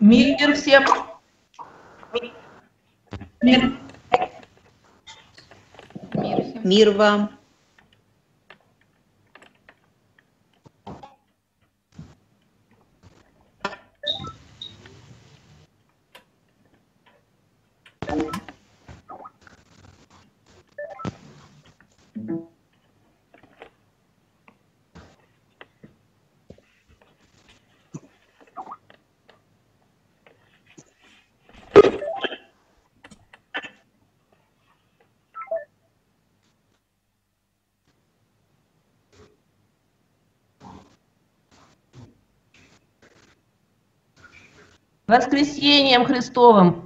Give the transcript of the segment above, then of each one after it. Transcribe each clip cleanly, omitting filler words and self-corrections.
Мир всем. Мир. Мир вам. Воскресением Христовым!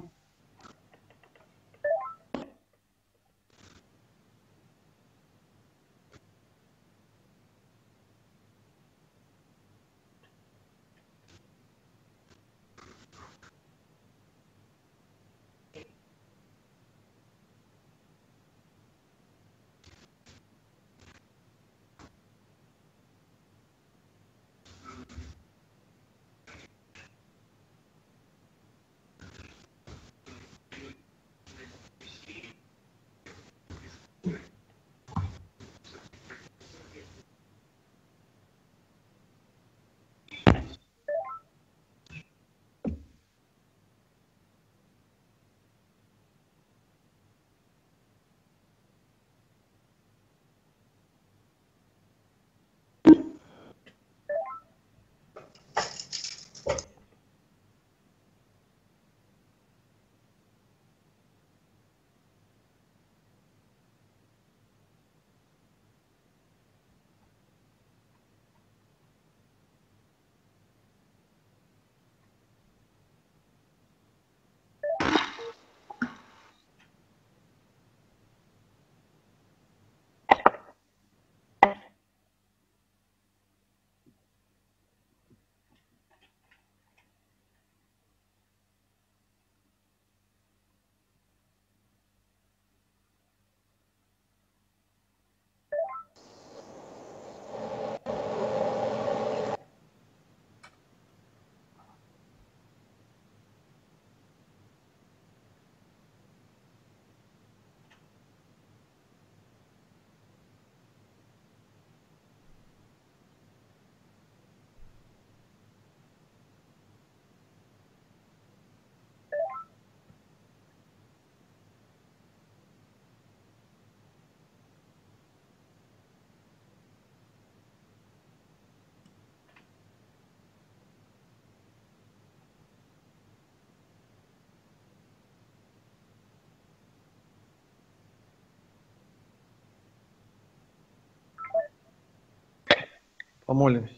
Помолимся.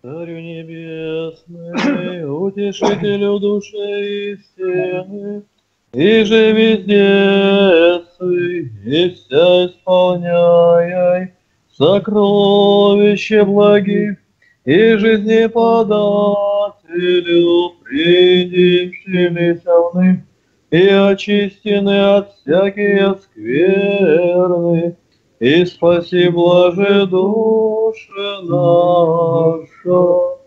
Царю небесный, утешителю души истины, и же везде сы, и вся исполняй сокровища благих, и жизнеподателю, принявшимися вны, и очистены от всякие скверны, и спаси, блаже, души наша.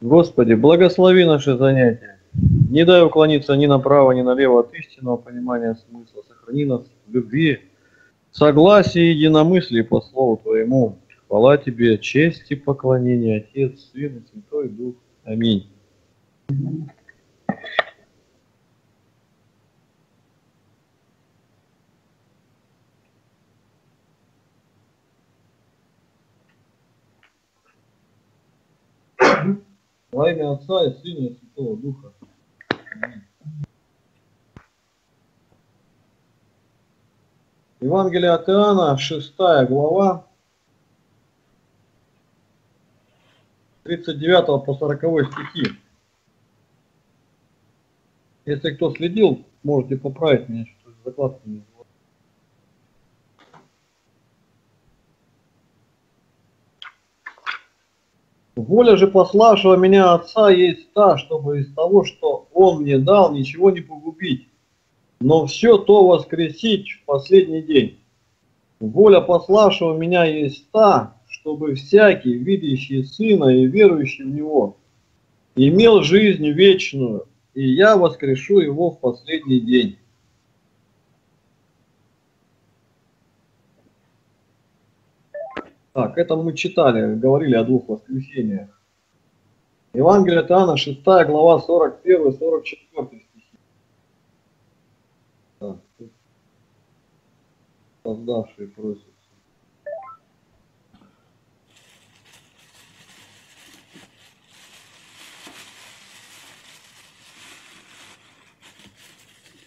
Господи, благослови наши занятия, не дай уклониться ни направо, ни налево от истинного понимания смысла, сохрани нас в любви, согласии и единомыслии по слову Твоему. Хвала Тебе, честь и поклонение, Отец, Сын и Святой Дух. Аминь. Во имя Отца и Сына и Святого Духа. Евангелие от Иоанна, 6 глава, 39 по 40 стихи. Если кто следил, можете поправить меня, что закладки не было. Воля же пославшего меня Отца есть та, чтобы из того, что Он мне дал, ничего не погубить, но все то воскресить в последний день. Воля пославшего меня есть та, чтобы всякий, видящий Сына и верующий в Него, имел жизнь вечную, и я воскрешу его в последний день. Так, это мы читали, говорили о двух воскресениях. Евангелие от Иоанна, 6 глава, 41-44 стихи. Так, создавшие просят.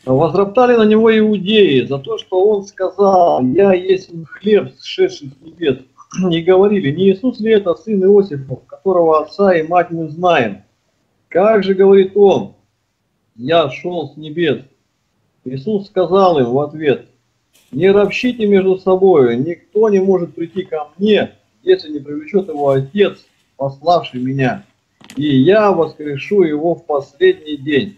Возроптали на него иудеи за то, что он сказал: «Я есть хлеб, сшедший с небес». И говорили: «Не Иисус ли это, сын Иосифов, которого отца и мать мы знаем? Как же, говорит он, я шел с небес?» Иисус сказал им в ответ: «Не ропщите между собой, никто не может прийти ко мне, если не привлечет его Отец, пославший меня, и я воскрешу его в последний день».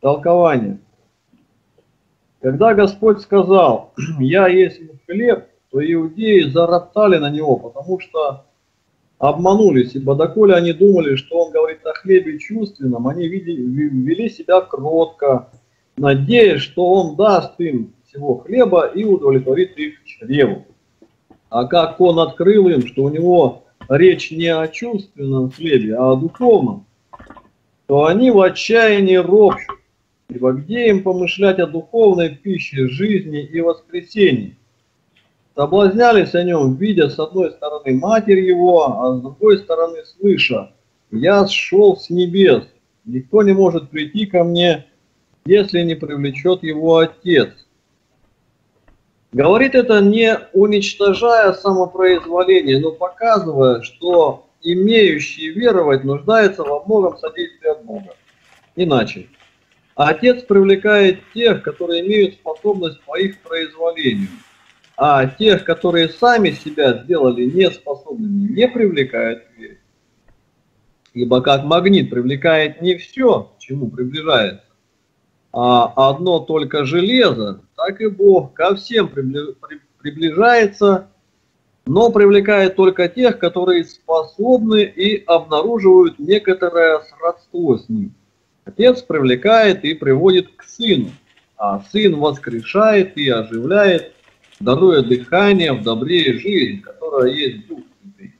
Толкование. Когда Господь сказал: «Я есть хлеб», то иудеи зароптали на него, потому что обманулись, ибо доколе они думали, что он говорит о хлебе чувственном, они вели себя кротко, надеясь, что он даст им всего хлеба и удовлетворит их чреву. А как он открыл им, что у него речь не о чувственном хлебе, а о духовном, то они в отчаянии ропщут. Ибо где им помышлять о духовной пище, жизни и воскресении? Соблазнялись о нем, видя с одной стороны Матерь его, а с другой стороны слыша: «Я сшел с небес, никто не может прийти ко мне, если не привлечет его Отец». Говорит это, не уничтожая самопроизволение, но показывая, что имеющий веровать нуждается во многом содействии от Бога. Иначе. Отец привлекает тех, которые имеют способность по их произволению, а тех, которые сами себя сделали неспособными, не привлекает к вере. Ибо как магнит привлекает не все, к чему приближается, а одно только железо, так и Бог ко всем приближается, но привлекает только тех, которые способны и обнаруживают некоторое сродство с ним. Отец привлекает и приводит к Сыну, а Сын воскрешает и оживляет, даруя дыхание в добре и жизнь, которая есть Дух Святый.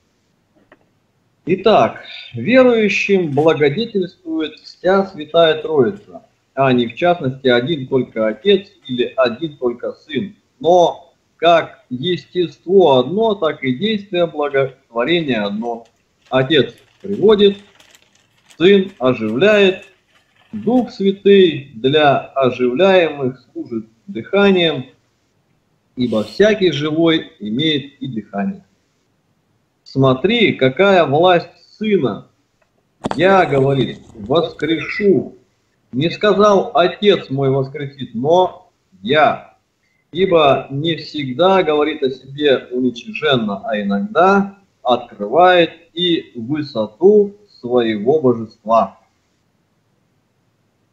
Итак, верующим благодетельствует вся Святая Троица, а не в частности один только Отец или один только Сын. Но как естество одно, так и действие благотворения одно. Отец приводит, Сын оживляет, Дух Святый для оживляемых служит дыханием, ибо всякий живой имеет и дыхание. Смотри, какая власть Сына! Я, говорит, воскрешу. Не сказал: Отец мой воскресит, но Я. Ибо не всегда говорит о себе уничиженно, а иногда открывает и высоту своего божества.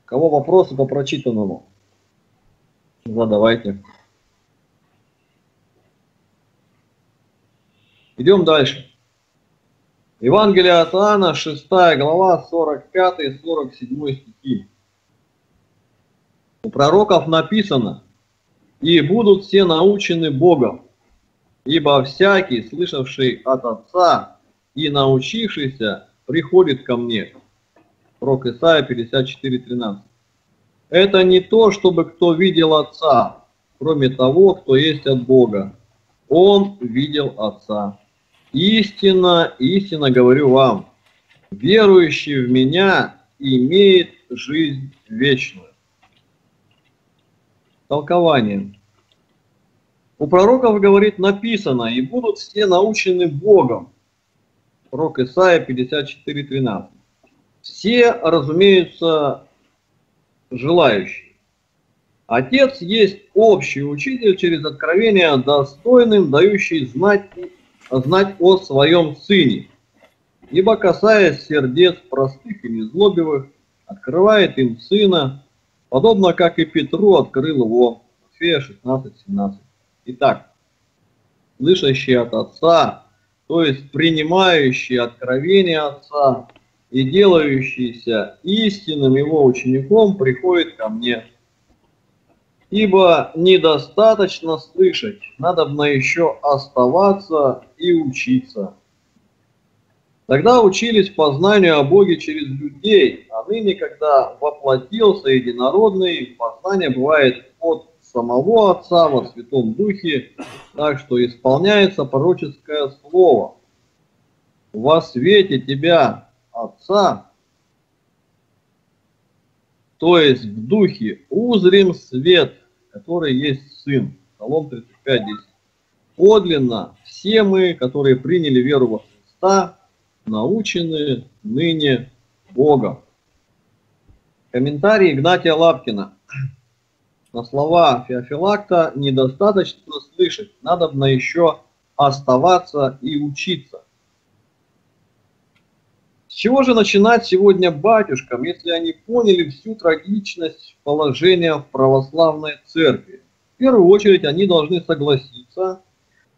Кого вопросы по прочитанному? Задавайте. Идем дальше. Евангелие от Иоанна, 6 глава, 45-47 стихи. У пророков написано: «И будут все научены Богом, ибо всякий, слышавший от Отца и научившийся, приходит ко мне». Пророк Исаия, 54:13. «Это не то, чтобы кто видел Отца, кроме того, кто есть от Бога. Он видел Отца. Истинно, истинно говорю вам, верующий в Меня имеет жизнь вечную». Толкование. У пророков, говорит, написано: «И будут все научены Богом». Пророк Исаия, 54:13. Все, разумеется, желающие. Отец есть общий учитель через откровение достойным, дающий знать о своем Сыне. Ибо, касаясь сердец простых и незлобивых, открывает им Сына, подобно как и Петру открыл его. Матфея 16:17. Итак, слышащие от Отца, то есть принимающие откровение Отца и делающийся истинным его учеником, приходит ко мне. Ибо недостаточно слышать, надобно еще оставаться и учиться. Тогда учились познанию о Боге через людей, а ныне, когда воплотился единородный, познание бывает от самого Отца во Святом Духе, так что исполняется пророческое слово. Во свете тебя, Отца, то есть в Духе, узрим свет, который есть Сын. Псалом 35:10. Подлинно все мы, которые приняли веру во Христа, научены ныне Богом. Комментарий Игнатия Лапкина. На слова Феофилакта недостаточно слышать, надобно еще оставаться и учиться. С чего же начинать сегодня батюшкам, если они поняли всю трагичность положения в православной церкви? В первую очередь они должны согласиться,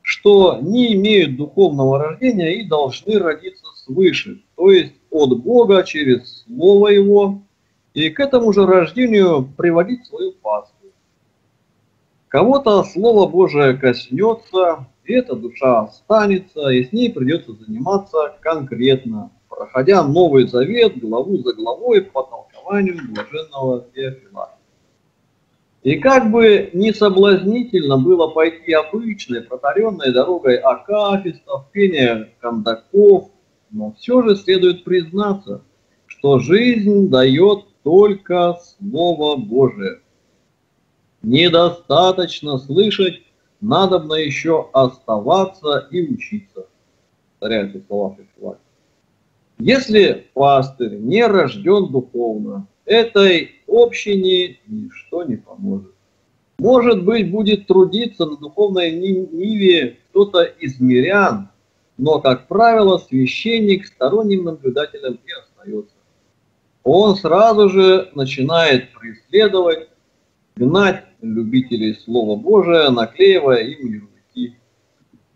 что не имеют духовного рождения и должны родиться свыше, то есть от Бога через Слово Его, и к этому же рождению приводить свою паству. Кого-то Слово Божие коснется, и эта душа останется, и с ней придется заниматься конкретно, проходя Новый Завет главу за главой по толкованию блаженного Феофилакта. И как бы не соблазнительно было пойти обычной протаренной дорогой акафистов, пения кондаков, но все же следует признаться, что жизнь дает только Слово Божие. Недостаточно слышать, надобно еще оставаться и учиться. Повторяются слова Феофилакта. Если пастырь не рожден духовно, этой общине ничто не поможет. Может быть, будет трудиться на духовной ниве кто-то из мирян, но, как правило, священник сторонним наблюдателем не остается. Он сразу же начинает преследовать, гнать любителей Слова Божия, наклеивая им ярлыки.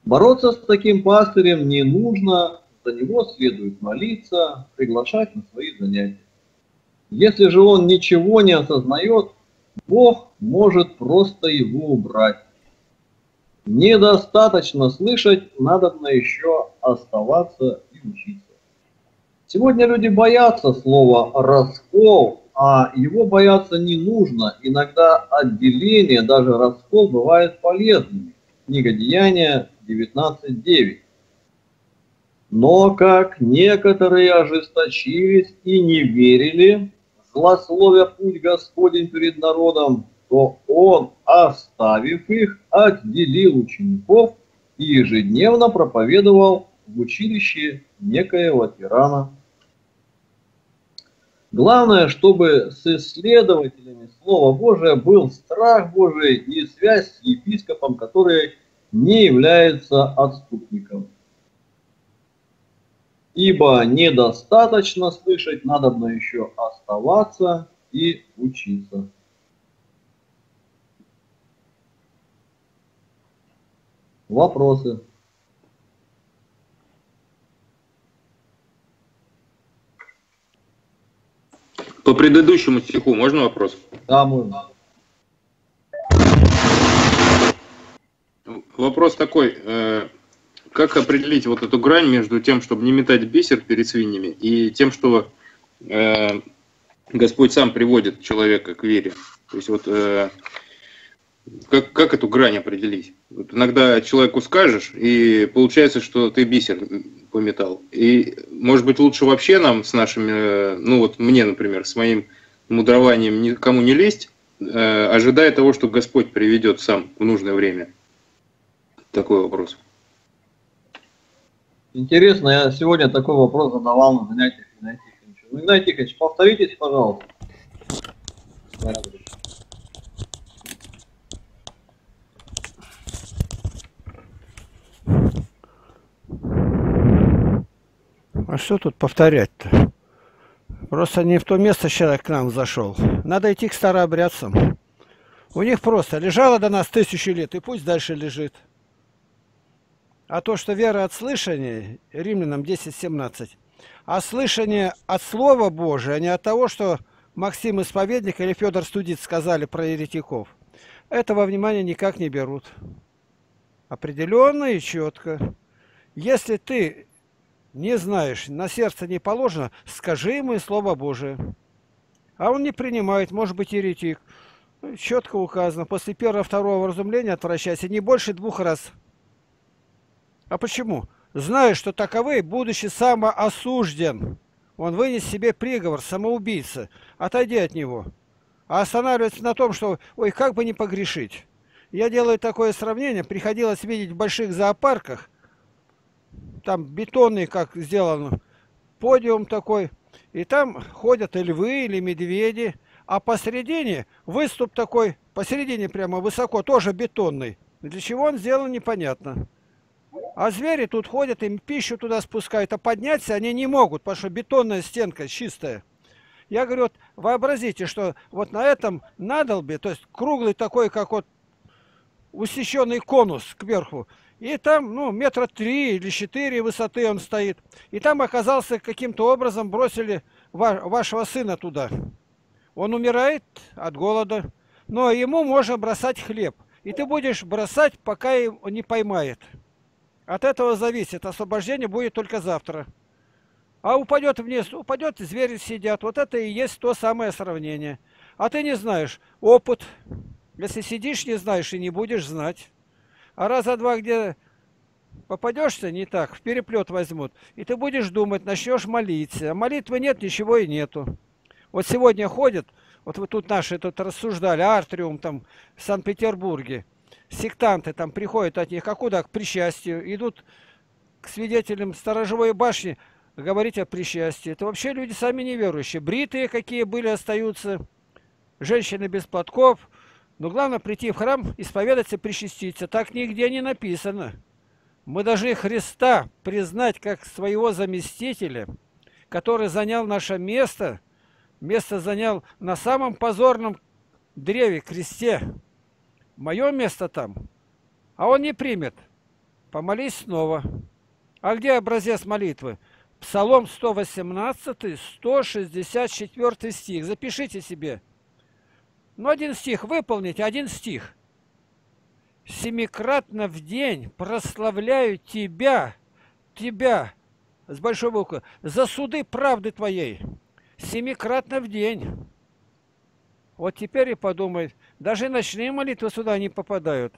Бороться с таким пастырем не нужно, за него следует молиться, приглашать на свои занятия. Если же он ничего не осознает, Бог может просто его убрать. Недостаточно слышать, надобно еще оставаться и учиться. Сегодня люди боятся слова «раскол», а его бояться не нужно. Иногда отделение, даже раскол, бывает полезным. Книга Деяния 19:9. Но как некоторые ожесточились и не верили, злословя путь Господень перед народом, то Он, оставив их, отделил учеников и ежедневно проповедовал в училище некоего тирана. Главное, чтобы с исследователями Слова Божия был страх Божий и связь с епископом, который не является отступником. Ибо недостаточно слышать, надобно еще оставаться и учиться. Вопросы? По предыдущему стиху можно вопрос? Да, можно. Вопрос такой. Как определить вот эту грань между тем, чтобы не метать бисер перед свиньями, и тем, что Господь сам приводит человека к вере? То есть вот как эту грань определить? Вот иногда человеку скажешь, и получается, что ты бисер пометал. И, может быть, лучше вообще нам с нашими, ну вот мне, например, с моим мудрованием никому не лезть, ожидая того, что Господь приведет сам в нужное время. Такой вопрос. Интересно, я сегодня такой вопрос задавал на занятиях Игнатия Тихоновича. Игнатий Тихонович, повторитесь, пожалуйста. А что тут повторять-то? Просто не в то место человек к нам зашел. Надо идти к старообрядцам. У них просто лежало до нас 1000 лет, и пусть дальше лежит. А то, что вера от слышания, Римлянам 10:17, а слышание от Слова Божия, а не от того, что Максим Исповедник или Федор Студит сказали про еретиков. Этого внимания никак не берут. Определенно и четко. Если ты не знаешь, на сердце не положено, скажи ему и Слово Божие. А он не принимает, может быть, еретик. Четко указано, после первого-второго вразумления отвращайся не больше 2 раз. А почему? Зная, что таковый, будучи самоосужден, он вынес себе приговор самоубийца, отойди от него. А останавливаться на том, что, ой, как бы не погрешить. Я делаю такое сравнение, приходилось видеть в больших зоопарках, там бетонный, как сделан, подиум такой, и там ходят и львы, или медведи, а посередине выступ такой, посередине прямо высоко, тоже бетонный. Для чего он сделан, непонятно. А звери тут ходят, им пищу туда спускают, а подняться они не могут, потому что бетонная стенка чистая. Я говорю, вот вообразите, что вот на этом надолбе, то есть круглый такой, как вот усеченный конус кверху, и там, ну, 3 или 4 метра высоты он стоит, и там оказался каким-то образом бросили вашего сына туда. Он умирает от голода, но ему можно бросать хлеб, и ты будешь бросать, пока его не поймает. От этого зависит. Освобождение будет только завтра. А упадет вниз, упадет, звери сидят. Вот это и есть то самое сравнение. А ты не знаешь. Опыт. Если сидишь, не знаешь и не будешь знать. А раза 2, где попадешься, не так, в переплет возьмут. И ты будешь думать, начнешь молиться. А молитвы нет, ничего и нету. Вот сегодня ходят, вот вы тут наши тут рассуждали, Артриум там в Санкт-Петербурге. Сектанты там приходят от них, откуда? К причастию. Идут к свидетелям сторожевой башни говорить о причастии. Это вообще люди сами неверующие. Бритые какие были, остаются. Женщины без платков. Но главное прийти в храм, исповедаться, причаститься. Так нигде не написано. Мы должны Христа признать как своего заместителя, который занял наше место. Место занял на самом позорном древе, кресте. Мое место там, а он не примет. Помолись снова. А где образец молитвы? Псалом 118, 164 стих. Запишите себе. Ну, 1 стих выполните, 1 стих. Семикратно в день прославляю тебя, с большой буквы, за суды правды твоей. 7-кратно в день. Вот теперь и подумает, даже ночные молитвы сюда не попадают.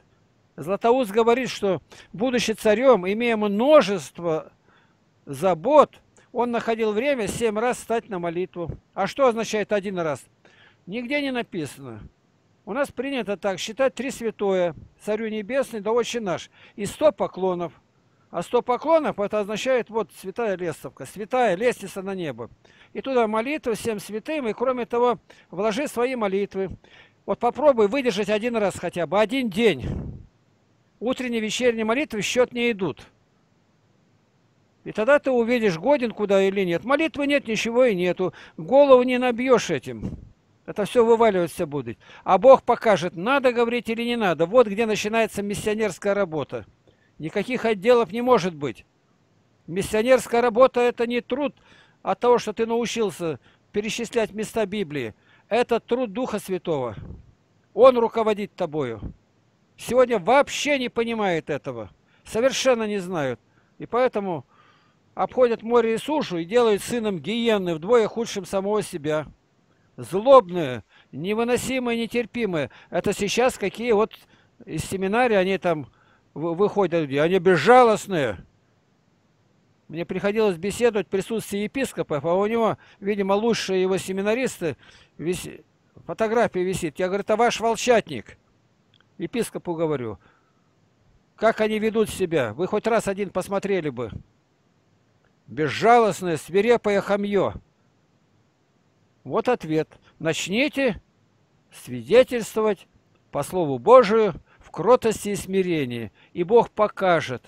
Златоуст говорит, что, будучи царем, имея множество забот, он находил время 7 раз встать на молитву. А что означает 1 раз? Нигде не написано. У нас принято так считать 3 святое. Царю Небесный, да Отче наш. И 100 поклонов. А 100 поклонов, это означает, вот, святая лестовка, святая лестница на небо. И туда молитвы всем святым, и кроме того, вложи свои молитвы. Вот попробуй выдержать 1 раз хотя бы, 1 день. Утренние, вечерние молитвы в счет не идут. И тогда ты увидишь, годен куда или нет. Молитвы нет, ничего и нету. Голову не набьешь этим. Это все вываливаться будет. А Бог покажет, надо говорить или не надо. Вот где начинается миссионерская работа. Никаких отделов не может быть. Миссионерская работа – это не труд от того, что ты научился перечислять места Библии. Это труд Духа Святого. Он руководит тобою. Сегодня вообще не понимает этого. Совершенно не знают. И поэтому обходят море и сушу и делают сыном гиенны, вдвое худшим самого себя. Злобные, невыносимые, нетерпимые. Это сейчас какие вот из семинария, они там... выходят люди, они безжалостные. Мне приходилось беседовать в присутствии епископов, а у него, видимо, лучшие его семинаристы, фотография висит. Я говорю, это ваш волчатник. Епископу говорю, как они ведут себя, вы хоть раз один посмотрели бы. Безжалостное, свирепое хамье. Вот ответ. Начните свидетельствовать по Слову Божию, кротости и смирении. И Бог покажет.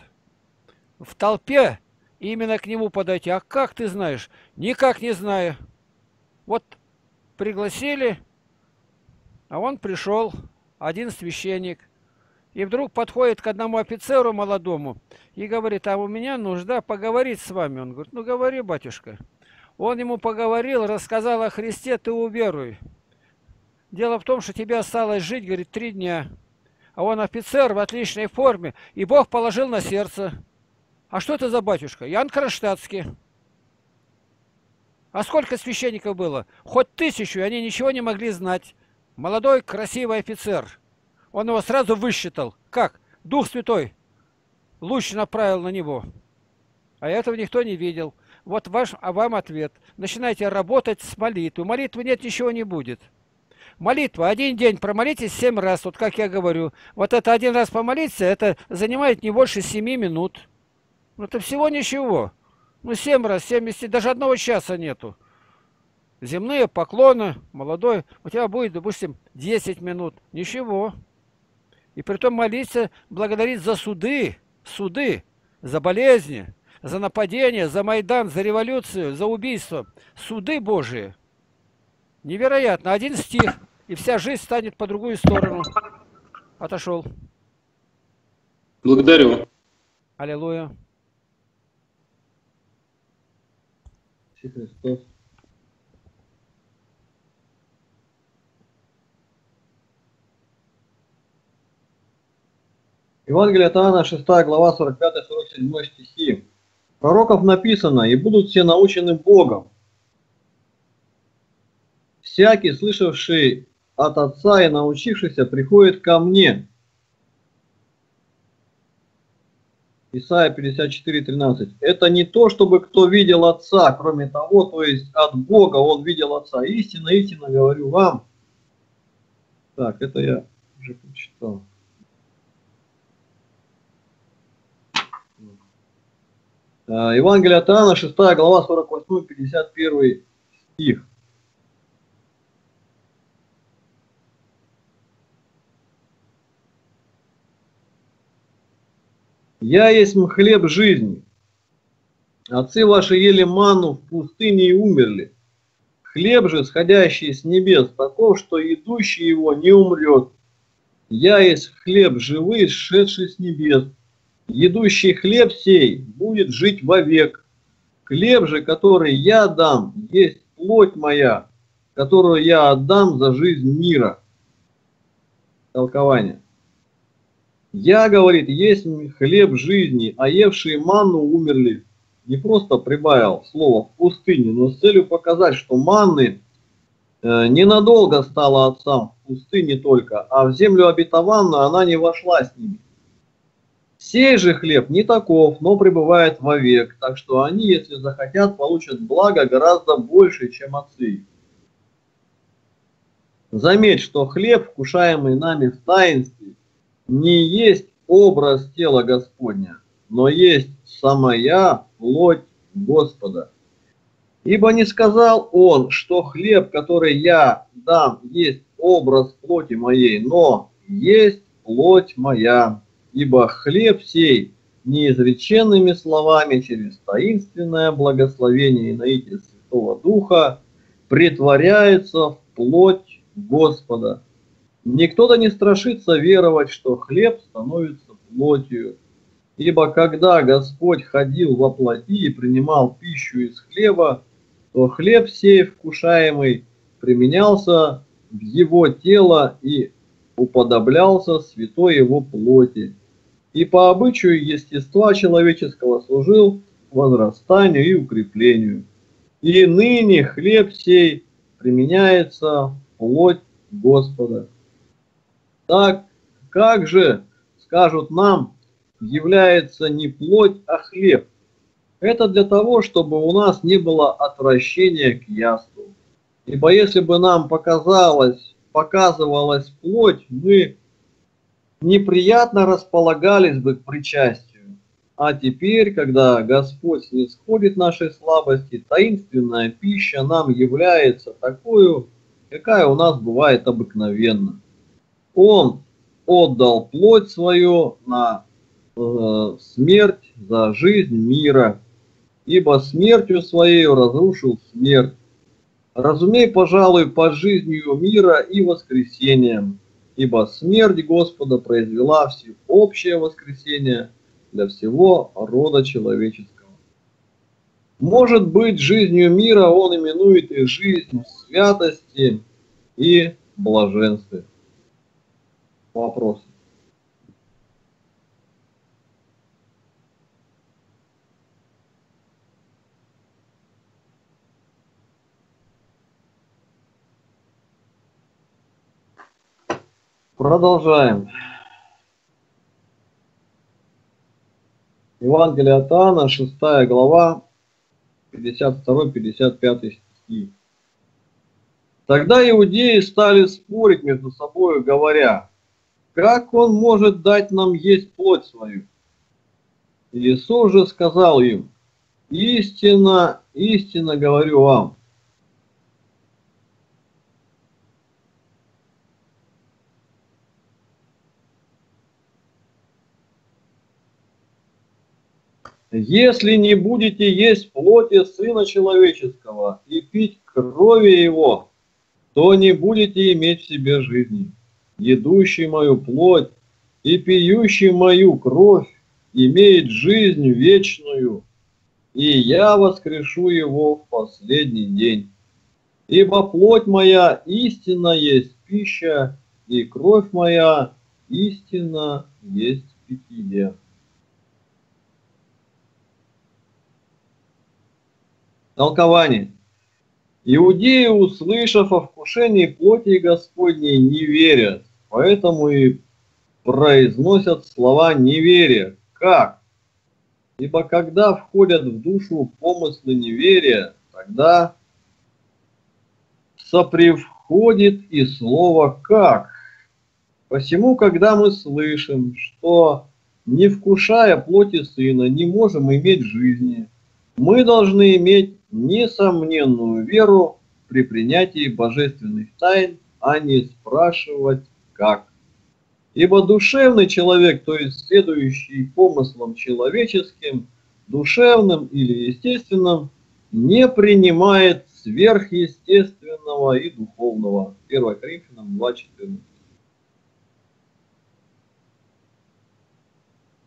В толпе именно к Нему подойти. А как ты знаешь? Никак не знаю. Вот пригласили, а он пришел, один священник. И вдруг подходит к одному офицеру молодому и говорит: а у меня нужда поговорить с вами. Он говорит: ну говори, батюшка. Он ему поговорил, рассказал о Христе, ты уверуй. Дело в том, что тебе осталось жить, говорит, 3 дня. А он офицер в отличной форме, и Бог положил на сердце. А что это за батюшка? Иоанн Кронштадтский. А сколько священников было? Хоть 1000, и они ничего не могли знать. Молодой, красивый офицер. Он его сразу высчитал. Как? Дух Святой луч направил на него. А этого никто не видел. Вот ваш, а вам ответ. Начинайте работать с молитвой. Молитвы нет, ничего не будет. Молитва. Один день промолитесь 7 раз. Вот как я говорю. Вот это 1 раз помолиться, это занимает не больше 7 минут. Ну это всего ничего. Ну 7 раз, 70, даже 1 часа нету. Земные поклоны, молодой. У тебя будет, допустим, 10 минут. Ничего. И притом молиться, благодарить за суды, за болезни, за нападения, за Майдан, за революцию, за убийство. Суды Божии. Невероятно. 1 стих, и вся жизнь станет по другую сторону. Отошел. Благодарю. Аллилуйя. Христос. Евангелие от Иоанна, 6 глава, 45-47 стихи. Пророков написано: и будут все научены Богом. Всякий, слышавший от Отца и научившийся, приходит ко мне. Исаия 54:13. Это не то, чтобы кто видел Отца, кроме того, то есть от Бога он видел Отца. Истинно, истинно говорю вам. Так, это я уже прочитал. Евангелие от Иоанна, 6 глава, 48-51 стих. «Я есть хлеб жизни. Отцы ваши ели ману в пустыне и умерли. Хлеб же, сходящий с небес, таков, что идущий его не умрет. Я есть хлеб живый, сшедший с небес. Едущий хлеб сей будет жить вовек. Хлеб же, который я дам, есть плоть моя, которую я отдам за жизнь мира». Толкование. «Я, говорит, есть хлеб жизни, а евшие манну умерли». Не просто прибавил слово в пустыне, но с целью показать, что манны ненадолго стала отцам в пустыне только, а в землю обетованную она не вошла с ними. «Сей же хлеб не таков, но пребывает вовек, так что они, если захотят, получат благо гораздо больше, чем отцы». Заметь, что хлеб, вкушаемый нами в таинстве, не есть образ тела Господня, но есть самая плоть Господа. Ибо не сказал он, что хлеб, который я дам, есть образ плоти моей, но есть плоть моя. Ибо хлеб сей неизреченными словами через таинственное благословение и наитие Святого Духа претворяется в плоть Господа. Никто-то не страшится веровать, что хлеб становится плотью. Ибо когда Господь ходил во плоти и принимал пищу из хлеба, то хлеб сей вкушаемый применялся в его тело и уподоблялся святой его плоти. И по обычаю естества человеческого служил возрастанию и укреплению. И ныне хлеб сей применяется в плоть Господа. Так как же, скажут нам, является не плоть, а хлеб? Это для того, чтобы у нас не было отвращения к яству. Ибо если бы нам показывалась плоть, мы неприятно располагались бы к причастию. А теперь, когда Господь снисходит нашей слабости, таинственная пища нам является такую, какая у нас бывает обыкновенно. Он отдал плоть свою на смерть за жизнь мира, ибо смертью своей разрушил смерть. Разумей, пожалуй, по жизнью мира и воскресением, ибо смерть Господа произвела всеобщее воскресение для всего рода человеческого. Может быть, жизнью мира он именует и жизнь святости и блаженстве. Вопрос. Продолжаем. Евангелие от Иоанна, 6 глава, 52-55 стихи. Тогда иудеи стали спорить между собой, говоря: «Как он может дать нам есть плоть свою?» Иисус же сказал им: «Истинно, истинно говорю вам». Если не будете есть плоти Сына Человеческого и пить крови Его, то не будете иметь в себе жизни. Едущий мою плоть и пьющий мою кровь имеет жизнь вечную, и я воскрешу его в последний день. Ибо плоть моя истинно есть пища, и кровь моя истинно есть питье. Толкование. Иудеи, услышав о вкушении плоти Господней, не верят, поэтому и произносят слова неверия. Как? Ибо когда входят в душу помыслы неверия, тогда сопривходит и слово «как». Посему, когда мы слышим, что не вкушая плоти Сына, не можем иметь жизни, мы должны иметь несомненную веру при принятии божественных тайн, а не спрашивать «как?». Ибо душевный человек, то есть следующий помыслом человеческим, душевным или естественным, не принимает сверхъестественного и духовного. 1 Коринфянам 2:14.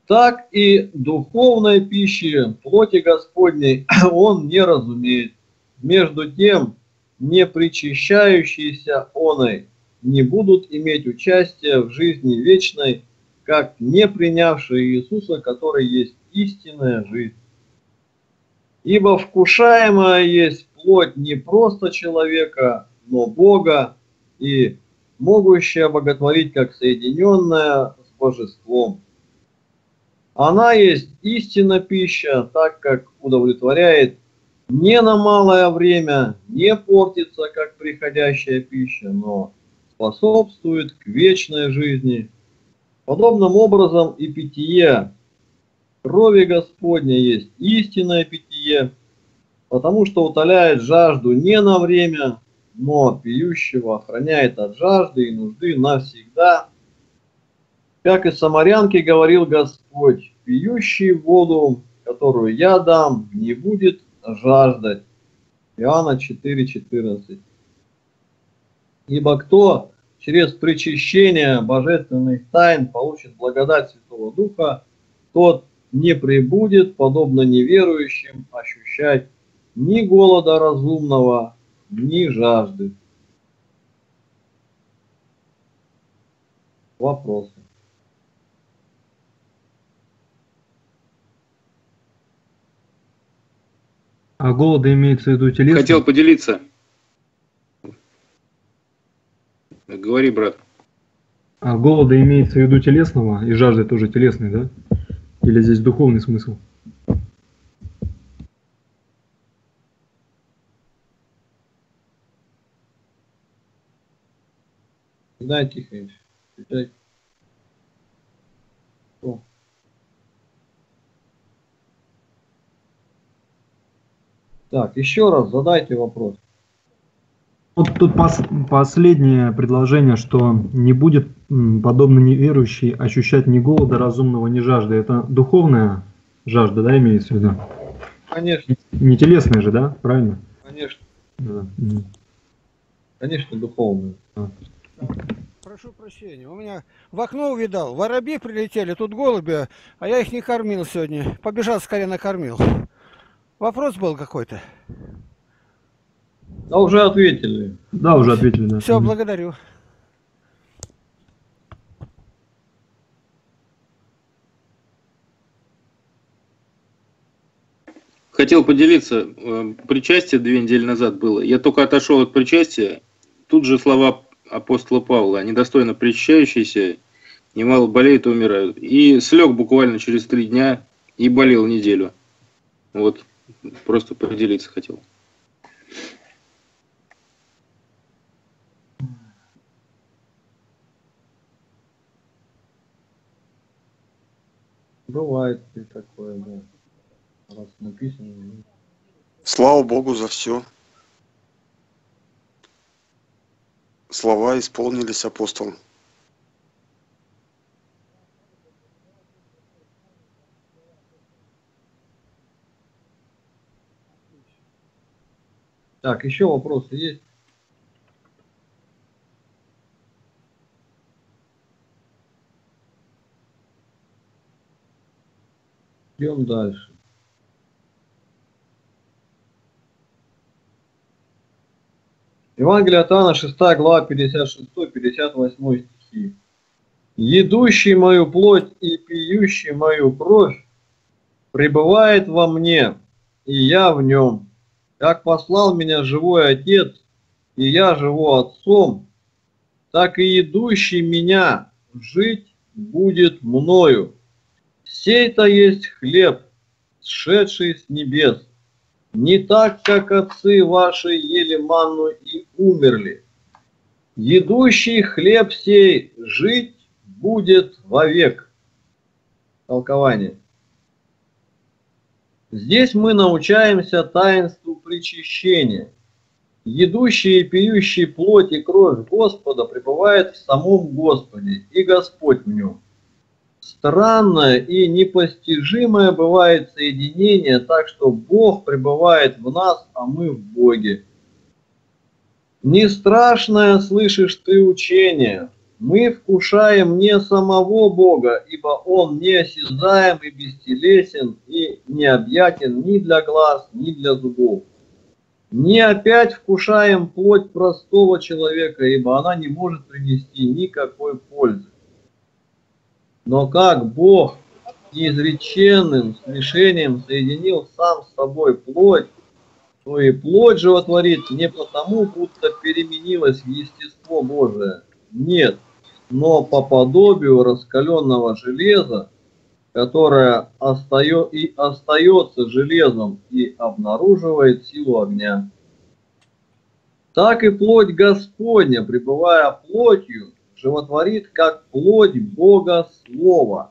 Так и духовной пищи, плоти Господней, он не разумеет. Между тем, не причащающиеся оной не будут иметь участия в жизни вечной, как не принявшие Иисуса, который есть истинная жизнь. Ибо вкушаемая есть плоть не просто человека, но Бога, и могущая боготворить, как соединенная с Божеством. Она есть истинная пища, так как удовлетворяет не на малое время, не портится, как приходящая пища, но способствует к вечной жизни. Подобным образом и питье крови Господней есть истинное питье, потому что утоляет жажду не на время, но пьющего охраняет от жажды и нужды навсегда. Как и самарянке говорил Господь: пьющий воду, которую я дам, не будет жаждать. Иоанна 4:14. Ибо кто через причащение божественных тайн получит благодать Святого Духа, тот не прибудет, подобно неверующим, ощущать ни голода разумного, ни жажды. Вопросы. А голода имеется в виду телесный? Хотел поделиться. Говори, брат. А голода имеется в виду телесного, и жажда тоже телесный, да? Или здесь духовный смысл? Да, тихо. Читай. Так, еще раз задайте вопрос. Вот тут последнее предложение, что не будет, подобно неверующий, ощущать ни голода разумного, ни жажды. Это духовная жажда, да, имеется в виду? Конечно. Не телесная же, да? Правильно? Конечно. Да. Конечно, духовную. Прошу прощения, у меня в окно увидал, воробьи прилетели, тут голуби, а я их не кормил сегодня. Побежал, скорее накормил. Вопрос был какой-то. Да, уже ответили. Да, уже ответили. Да. Все, благодарю. Хотел поделиться, причастие 2 недели назад было. Я только отошел от причастия, тут же слова апостола Павла: недостойно причащающиеся немало болеют и умирают. И слег буквально через 3 дня и болел неделю. Вот, просто поделиться хотел. Бывает и такое, да. Раз написано. Слава Богу за все. Слова исполнились апостолом. Так, еще вопросы есть? Идем дальше. Евангелие от Иоанна, 6 глава, 56-58 стихи. «Едущий мою плоть и пьющий мою кровь пребывает во мне, и я в нем. Как послал меня живой Отец, и я живу Отцом, так и едущий меня жить будет мною. Сей-то есть хлеб, сшедший с небес. Не так, как отцы ваши ели манну и умерли. Едущий хлеб сей жить будет вовек». Толкование. Здесь мы научаемся таинству причащения. Едущий и пьющий плоть и кровь Господа пребывает в самом Господе, и Господь в нем. Странное и непостижимое бывает соединение, так что Бог пребывает в нас, а мы в Боге. «Не страшное слышишь ты учение, мы вкушаем не самого Бога, ибо Он неосязаем и бестелесен, и необъятен ни для глаз, ни для зубов. Не опять вкушаем плоть простого человека, ибо она не может принести никакой пользы. Но как Бог неизреченным смешением соединил сам с собой плоть, то и плоть животворит не потому, будто переменилось в естество Божие. Нет, но по подобию раскаленного железа, которое остается железом и обнаруживает силу огня. Так и плоть Господня, пребывая плотью, животворит, как плоть Бога Слова.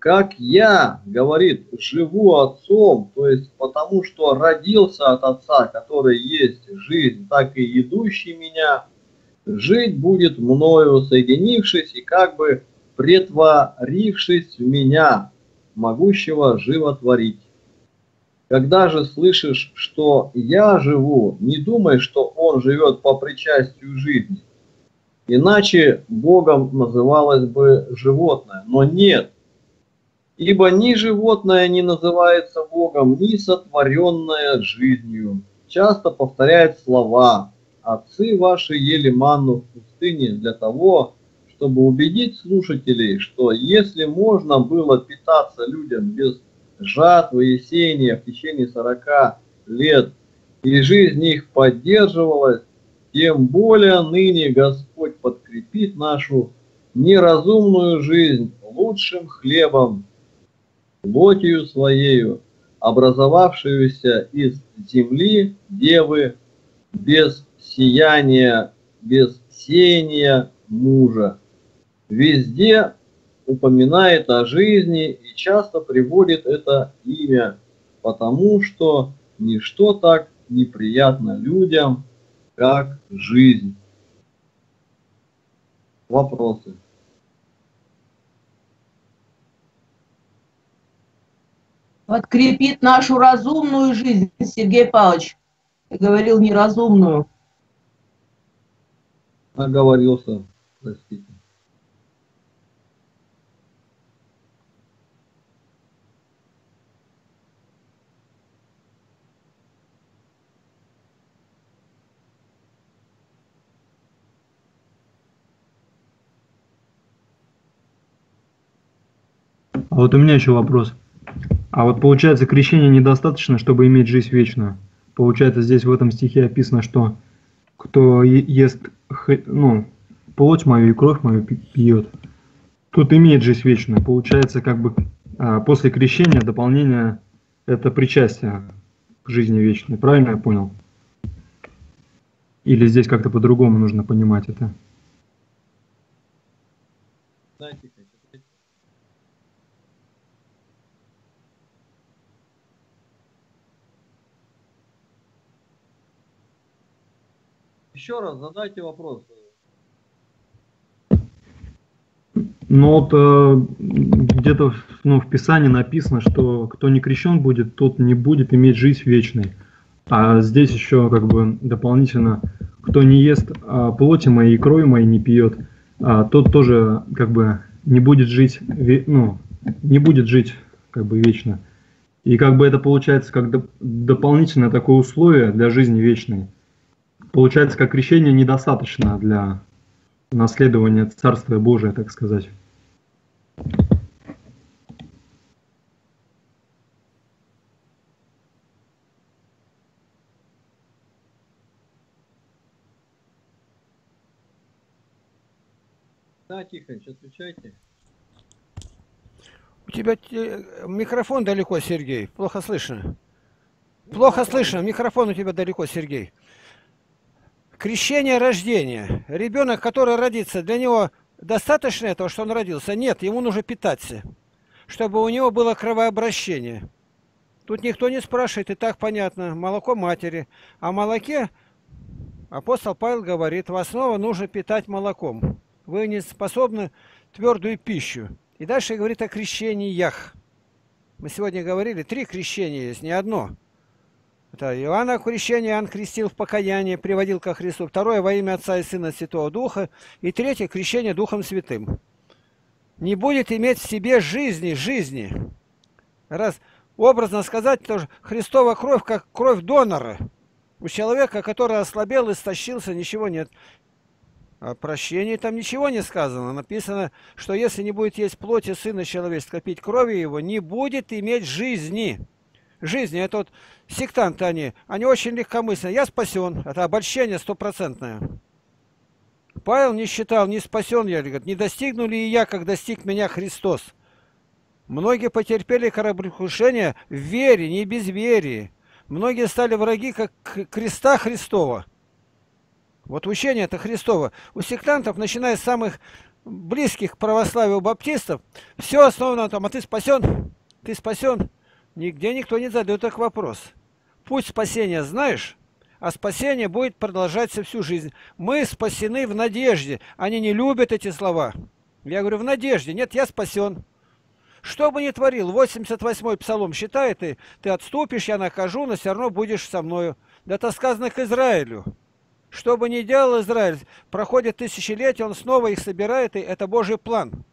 Как я, говорит, живу Отцом, то есть потому, что родился от Отца, который есть жизнь, так и едущий меня жить будет мною, соединившись и как бы претворившись в меня, могущего животворить. Когда же слышишь, что я живу, не думай, что Он живет по причастию жизни. Иначе Богом называлось бы животное, но нет. Ибо ни животное не называется Богом, ни сотворенное жизнью. Часто повторяют слова: «Отцы ваши ели манну в пустыне» для того, чтобы убедить слушателей, что если можно было питаться людям без жатвы и сеяния в течение 40 лет, и жизнь их поддерживалась, тем более ныне Господь подкрепит нашу неразумную жизнь лучшим хлебом, плотью Своею, образовавшуюся из земли девы, без сеяния мужа. Везде упоминает о жизни и часто приводит это имя, потому что ничто так неприятно людям, как жизнь. Вопросы? Подкрепит нашу разумную жизнь, Сергей Павлович. Ты говорил неразумную. оговорился, простите. А вот у меня еще вопрос. А вот получается, крещения недостаточно, чтобы иметь жизнь вечную. Получается, здесь в этом стихе описано, что кто ест плоть мою и кровь мою пьет, тут имеет жизнь вечную. Получается, как бы после крещения дополнение – это причастие к жизни вечной. Правильно я понял? Или здесь как-то по-другому нужно понимать это? Еще раз задайте вопрос. Ну вот где-то в Писании написано, что кто не крещен будет, тот не будет иметь жизнь вечной. А здесь еще как бы дополнительно, кто не ест плоти моей и крови моей не пьет, тот тоже как бы не будет жить, как бы вечно. И как бы это получается как дополнительное такое условие для жизни вечной. Получается, как крещение недостаточно для наследования Царства Божия, так сказать. Да, Тихонович, отвечайте. У тебя микрофон далеко, Сергей. Плохо слышно. Плохо слышно. Микрофон у тебя далеко, Сергей. Крещение рождения. Ребенок, который родится, для него достаточно этого, что он родился? Нет, ему нужно питаться, чтобы у него было кровообращение. Тут никто не спрашивает, и так понятно. Молоко матери. О молоке апостол Павел говорит, вас снова нужно питать молоком. Вы не способны твердую пищу. И дальше говорит о крещениях. Мы сегодня говорили, 3 крещения есть, не одно. Это Иоанна крещение, Иоанн крестил в покаянии, приводил ко Христу. Второе во имя Отца и Сына Святого Духа. И третье крещение Духом Святым. Не будет иметь в себе жизни. Раз образно сказать, то Христова кровь как кровь донора. У человека, который ослабел, истощился, ничего нет. О прощении там ничего не сказано. Написано, что если не будет есть плоти Сына Человеческого, пить крови его, не будет иметь жизни. Жизни, это вот сектанты они очень легкомысленны. Я спасен, это обольщение стопроцентное. Павел не считал, не спасен я, говорит, не достигну ли и я, как достиг меня Христос. Многие потерпели кораблекрушение в вере, не без веры. Многие стали враги, как креста Христова. Вот учение это Христово. У сектантов, начиная с самых близких к православию баптистов, все основано на том, а ты спасен, ты спасен. Нигде никто не задает их вопрос. Путь спасения знаешь, а спасение будет продолжаться всю жизнь. Мы спасены в надежде. Они не любят эти слова. Я говорю, в надежде. Нет, я спасен. Что бы ни творил, 88-й Псалом считает, и ты отступишь, я накажу, но все равно будешь со мною. Да это сказано к Израилю. Что бы ни делал Израиль, проходит тысячелетия, он снова их собирает, и это Божий план.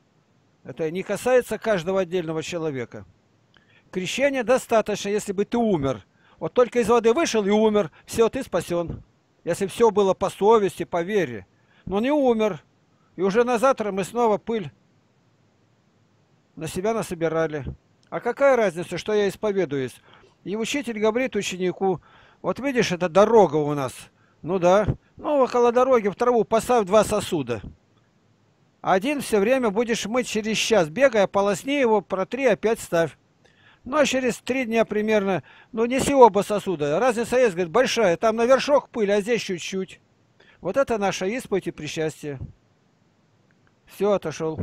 Это не касается каждого отдельного человека. Крещения достаточно, если бы ты умер. Вот только из воды вышел и умер, все, ты спасен. Если все было по совести, по вере. Но не умер. И уже на завтра мы снова пыль на себя насобирали. А какая разница, что я исповедуюсь? И учитель говорит ученику, вот видишь, это дорога у нас. Ну да, ну около дороги в траву поставь 2 сосуда. Один все время будешь мыть через час, бегая, полосни его, протри, опять ставь. Ну, а через 3 дня примерно, неси оба сосуда. Разница есть, говорит, большая. Там на вершок пыль, а здесь чуть-чуть. Вот это наша исповедь и причастие. Все, отошел.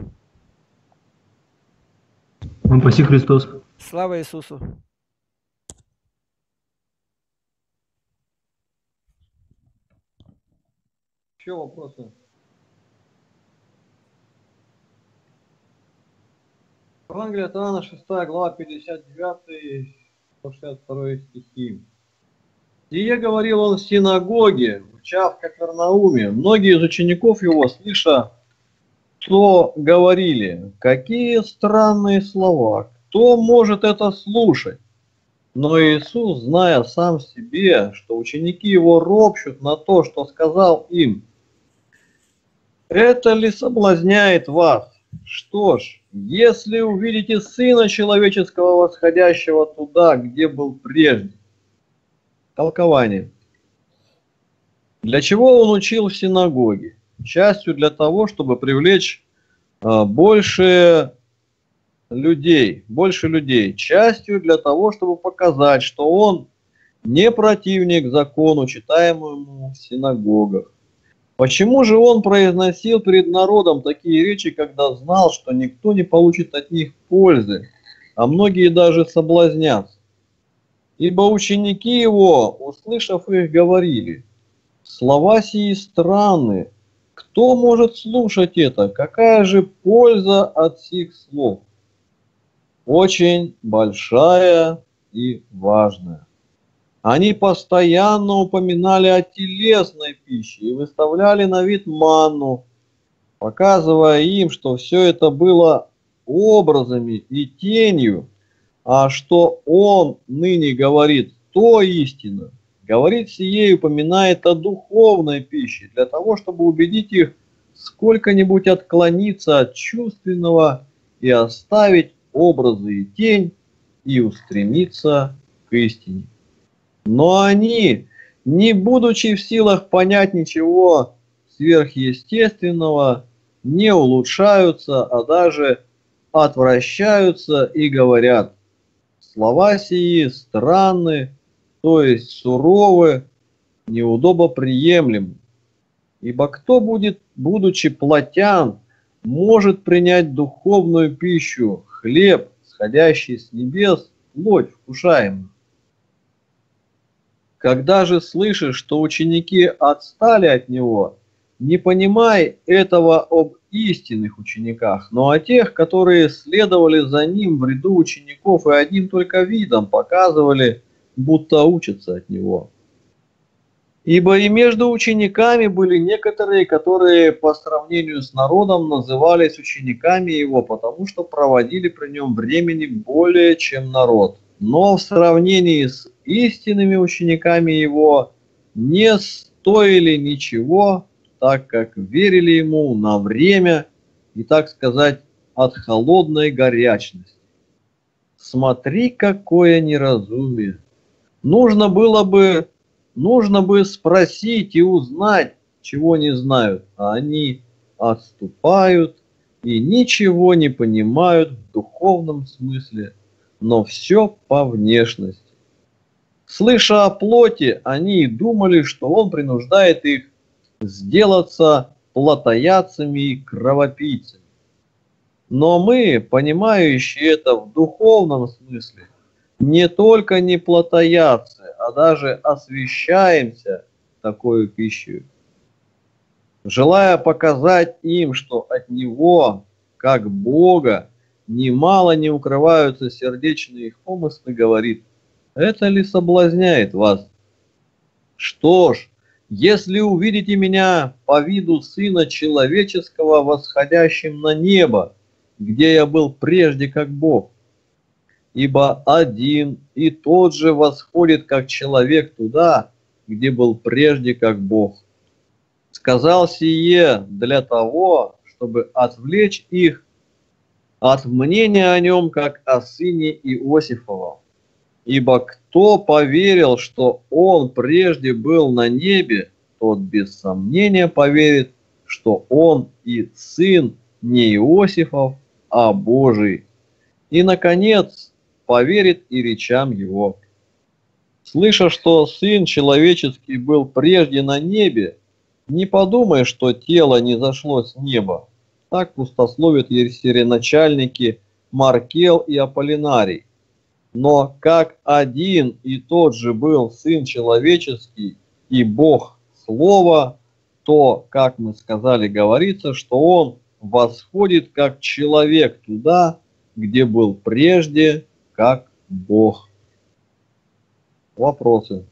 Спаси Христос. Слава Иисусу. Еще вопросы? Евангелие от Иоанна, 6 глава, 59-62 стихи. Сие говорил он в синагоге, уча в Капернауме. Многие из учеников его, слыша, что говорили, какие странные слова, кто может это слушать? Но Иисус, зная сам себе, что ученики его ропщут на то, что сказал им, это ли соблазняет вас? Что ж, если увидите Сына Человеческого, восходящего туда, где был прежде. Толкование. Для чего он учил в синагоге? Частью для того, чтобы привлечь больше людей. Частью для того, чтобы показать, что он не противник закону, читаемому в синагогах. Почему же он произносил перед народом такие речи, когда знал, что никто не получит от них пользы, а многие даже соблазнятся? Ибо ученики его, услышав их, говорили, слова сии странны, кто может слушать это, какая же польза от сих слов? Очень большая и важная. Они постоянно упоминали о телесной пище и выставляли на вид манну, показывая им, что все это было образами и тенью, а что он ныне говорит, то истина. Говорит сие и упоминает о духовной пище, для того, чтобы убедить их сколько-нибудь отклониться от чувственного и оставить образы и тень и устремиться к истине. Но они, не будучи в силах понять ничего сверхъестественного, не улучшаются, а даже отвращаются и говорят, слова сии странны, то есть суровы, неудобоприемлемы. Ибо кто будет, будучи плотян, может принять духовную пищу, хлеб, сходящий с небес, плоть вкушаемый? Когда же слышишь, что ученики отстали от него, не понимай этого об истинных учениках, но о тех, которые следовали за ним в ряду учеников и одним только видом показывали, будто учатся от него. Ибо и между учениками были некоторые, которые по сравнению с народом назывались учениками его, потому что проводили при нем времени более, чем народ. Но в сравнении с истинными учениками его не стоили ничего, так как верили ему на время и, так сказать, от холодной горячности. Смотри, какое неразумие! Нужно бы спросить и узнать, чего не знают, а они отступают и ничего не понимают в духовном смысле, но все по внешности. Слыша о плоти, они и думали, что он принуждает их сделаться плотоядцами и кровопийцами. Но мы, понимающие это в духовном смысле, не только не плотоядцы, а даже освещаемся такой пищей, желая показать им, что от него, как Бога, немало не укрываются сердечные их помыслы, говорит, это ли соблазняет вас? Что ж, если увидите меня по виду Сына Человеческого, восходящим на небо, где я был прежде как Бог, ибо один и тот же восходит как человек туда, где был прежде как Бог. Сказал сие для того, чтобы отвлечь их от мнения о нем, как о сыне Иосифовом. Ибо кто поверил, что он прежде был на небе, тот без сомнения поверит, что он и сын не Иосифов, а Божий. И, наконец, поверит и речам его. Слыша, что Сын Человеческий был прежде на небе, не подумай, что тело не зашло с неба. Так пустословят ересиреначальники Маркел и Аполлинарий. Но как один и тот же был Сын Человеческий и Бог Слова, то, как мы сказали, говорится, что Он восходит как человек туда, где был прежде как Бог. Вопросы?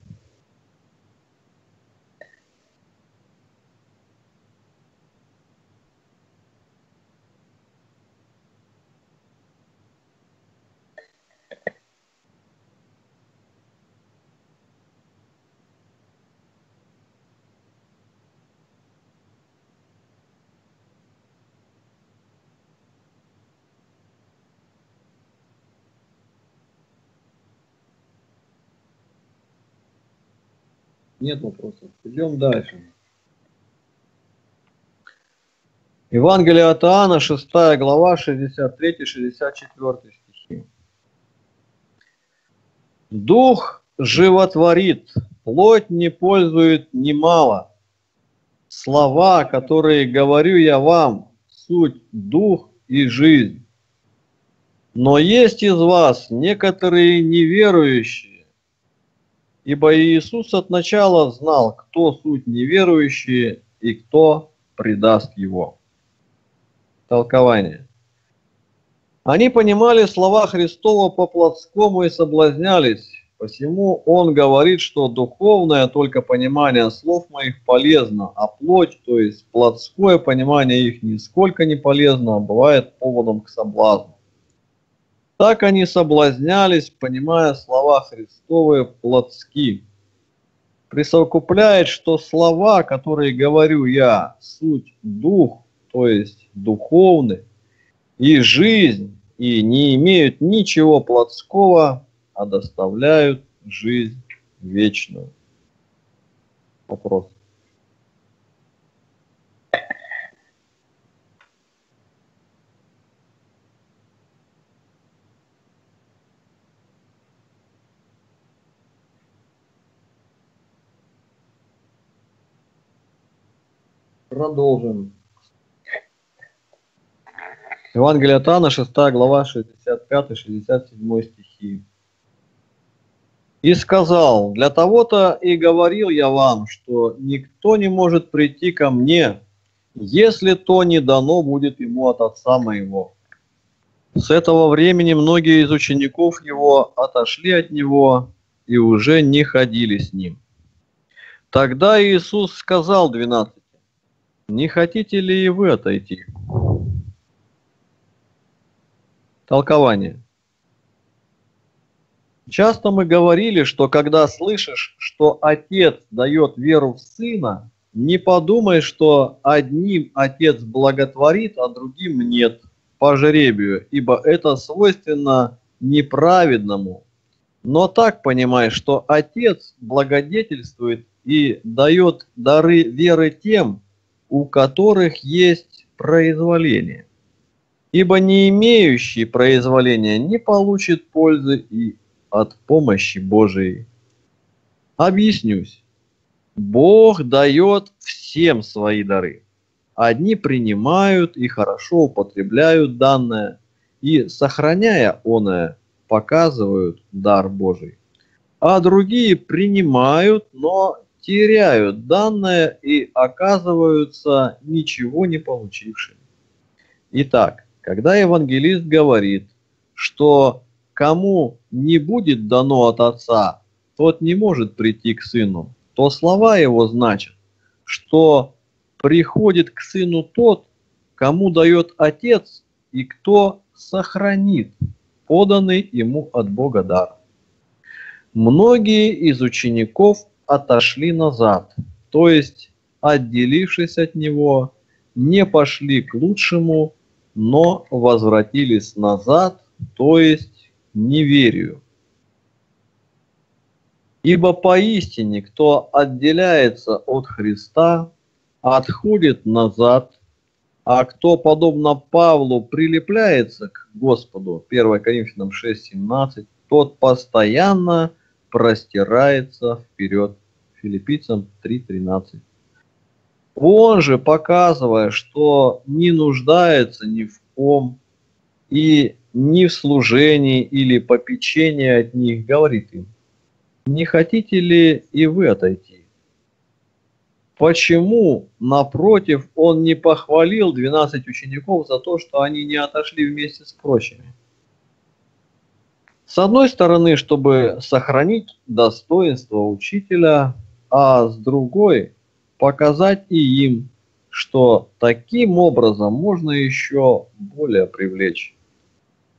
Нет вопросов. Идем дальше. Евангелие от Иоанна, 6 глава, 63-64 стихи. Дух животворит, плоть не пользует немало. Слова, которые говорю я вам, суть дух и жизнь. Но есть из вас некоторые неверующие, ибо Иисус от начала знал, кто суть неверующие и кто предаст его. Толкование. Они понимали слова Христова по-плотскому и соблазнялись, посему Он говорит, что духовное только понимание слов моих полезно, а плоть, то есть плотское понимание их, нисколько не полезно, а бывает поводом к соблазну. Так они соблазнялись, понимая слова Христовы плотски. Присовокупляет, что слова, которые говорю я, суть дух, то есть духовны, и жизнь, и не имеют ничего плотского, а доставляют жизнь вечную. Вопрос. Продолжим. Евангелие от Иоанна, 6 глава, 65-67 стихи. «И сказал, для того-то и говорил я вам, что никто не может прийти ко мне, если то не дано будет ему от Отца моего. С этого времени многие из учеников его отошли от него и уже не ходили с ним. Тогда Иисус сказал 12. Не хотите ли и вы отойти?» Толкование. Часто мы говорили, что когда слышишь, что Отец дает веру в Сына, не подумай, что одним Отец благотворит, а другим нет, по жребию, ибо это свойственно неправедному. Но так понимай, что Отец благодетельствует и дает дары веры тем, у которых есть произволение. Ибо не имеющий произволения не получит пользы и от помощи Божией. Объяснюсь. Бог дает всем свои дары. Одни принимают и хорошо употребляют данное, и, сохраняя оное, показывают дар Божий. А другие принимают, но теряют данное и оказываются ничего не получившими. Итак, когда евангелист говорит, что кому не будет дано от Отца, тот не может прийти к Сыну, то слова его значат, что приходит к Сыну тот, кому дает Отец и кто сохранит поданный ему от Бога дар. Многие из учеников отошли назад, то есть, отделившись от него, не пошли к лучшему, но возвратились назад, то есть, к неверию. Ибо поистине, кто отделяется от Христа, отходит назад, а кто, подобно Павлу, прилепляется к Господу, 1 Коринфянам 6:17, тот постоянно простирается вперед. Филиппийцам 3:13. Он же, показывая, что не нуждается ни в ком и ни в служении или попечении от них, говорит им: не хотите ли и вы отойти? Почему, напротив, он не похвалил 12 учеников за то, что они не отошли вместе с прочими? С одной стороны, чтобы сохранить достоинство учителя, а с другой – показать и им, что таким образом можно еще более привлечь.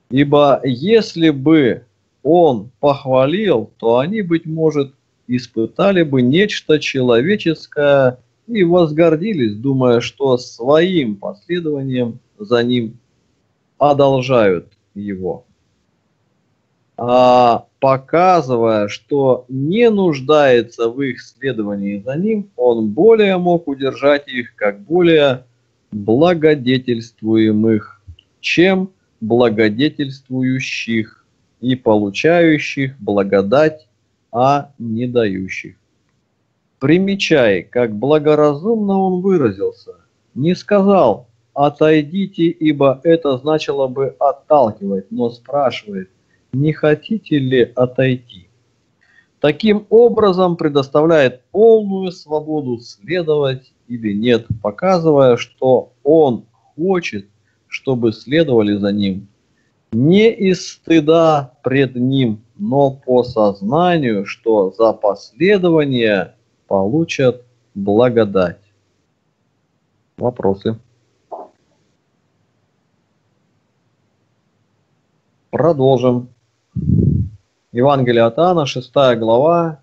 Ибо если бы он похвалил, то они, быть может, испытали бы нечто человеческое и возгордились, думая, что своим последованием за ним одолжают его. показывая, что не нуждается в их следовании за ним, он более мог удержать их как более благодетельствуемых, чем благодетельствующих и получающих благодать, а не дающих. Примечай, как благоразумно он выразился, не сказал «отойдите, ибо это значило бы отталкивать», но спрашивает «не хотите ли отойти?». Таким образом предоставляет полную свободу следовать или нет, показывая, что он хочет, чтобы следовали за ним, не из стыда пред ним, но по сознанию, что за последование получат благодать. Вопросы? Продолжим. Евангелие от Иоанна, 6 глава,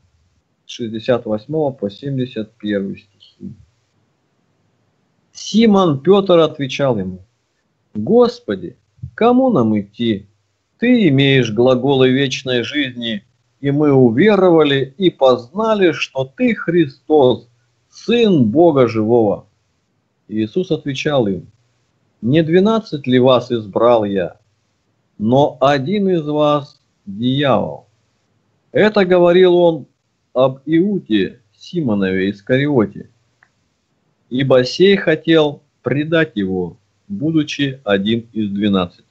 68 по 71 стихи. Симон Петр отвечал ему: «Господи, кому нам идти? Ты имеешь глаголы вечной жизни, и мы уверовали и познали, что Ты Христос, Сын Бога Живого». Иисус отвечал им: «Не 12 ли вас избрал я, но один из вас – дьявол». Это говорил он об Иуде, Симонове Искариоте, ибо сей хотел предать его, будучи один из 12.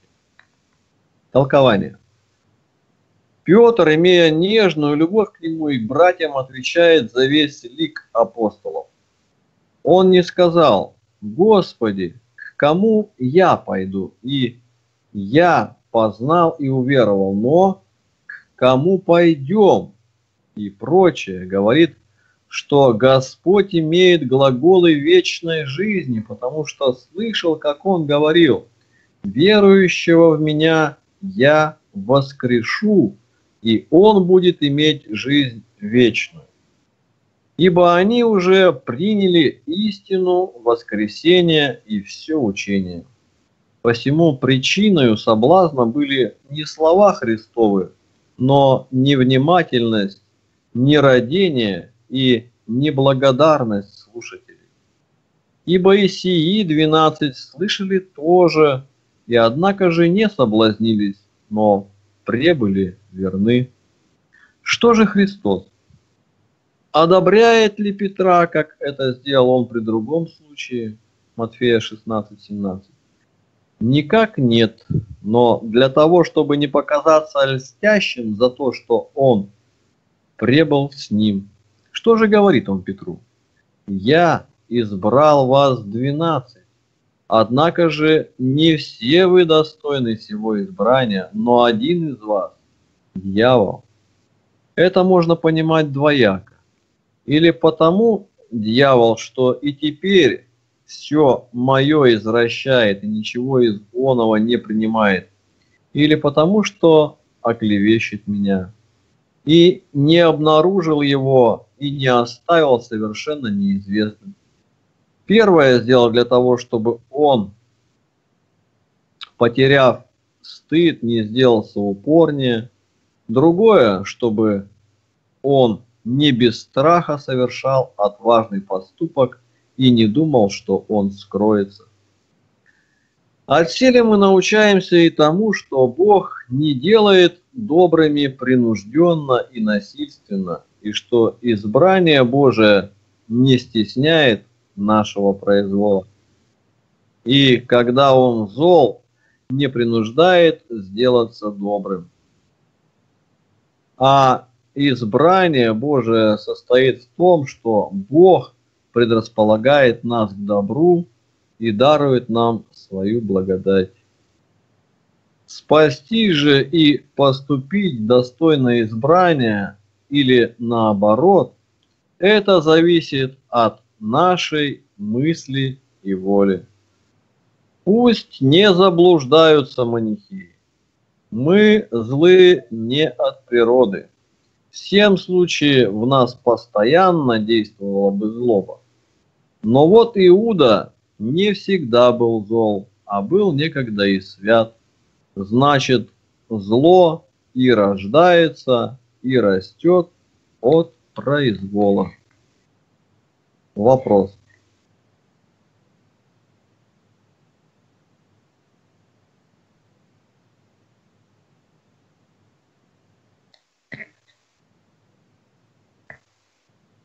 Толкование. Петр, имея нежную любовь к нему и братьям, отвечает за весь лик апостолов. Он не сказал: «Господи, к кому я пойду?» И «я познал и уверовал», но «к кому пойдем?» и прочее говорит, что Господь имеет глаголы вечной жизни, потому что слышал, как Он говорил: «Верующего в Меня я воскрешу, и он будет иметь жизнь вечную». Ибо они уже приняли истину, воскресение и все учение. Посему причиною соблазна были не слова Христовы, но невнимательность, нерадение и неблагодарность слушателей. Ибо и сии 12 слышали тоже, и однако же не соблазнились, но пребыли верны. Что же Христос? Одобряет ли Петра, как это сделал он при другом случае, Матфея 16:17? Никак нет, но для того, чтобы не показаться льстящим за то, что он пребыл с ним. Что же говорит он Петру? «Я избрал вас 12, однако же не все вы достойны сего избрания, но один из вас – дьявол». Это можно понимать двояко. Или потому дьявол, что и теперь все мое извращает и ничего из оного не принимает, или потому, что оклевещет меня, и не обнаружил его, и не оставил совершенно неизвестным. Первое сделал для того, чтобы он, потеряв стыд, не сделался упорнее. Другое, чтобы он не без страха совершал отважный поступок и не думал, что он скроется. Отселе мы научаемся и тому, что Бог не делает добрыми принужденно и насильственно, и что избрание Божие не стесняет нашего произвола. И когда Он зол, не принуждает сделаться добрым. А избрание Божие состоит в том, что Бог предрасполагает нас к добру и дарует нам свою благодать. Спасти же и поступить достойно избрания или наоборот, это зависит от нашей мысли и воли. Пусть не заблуждаются манихеи. Мы злы не от природы. В всем случае в нас постоянно действовала бы злоба. Но вот Иуда не всегда был зол, а был некогда и свят. Значит, зло и рождается, и растет от произвола. Вопрос.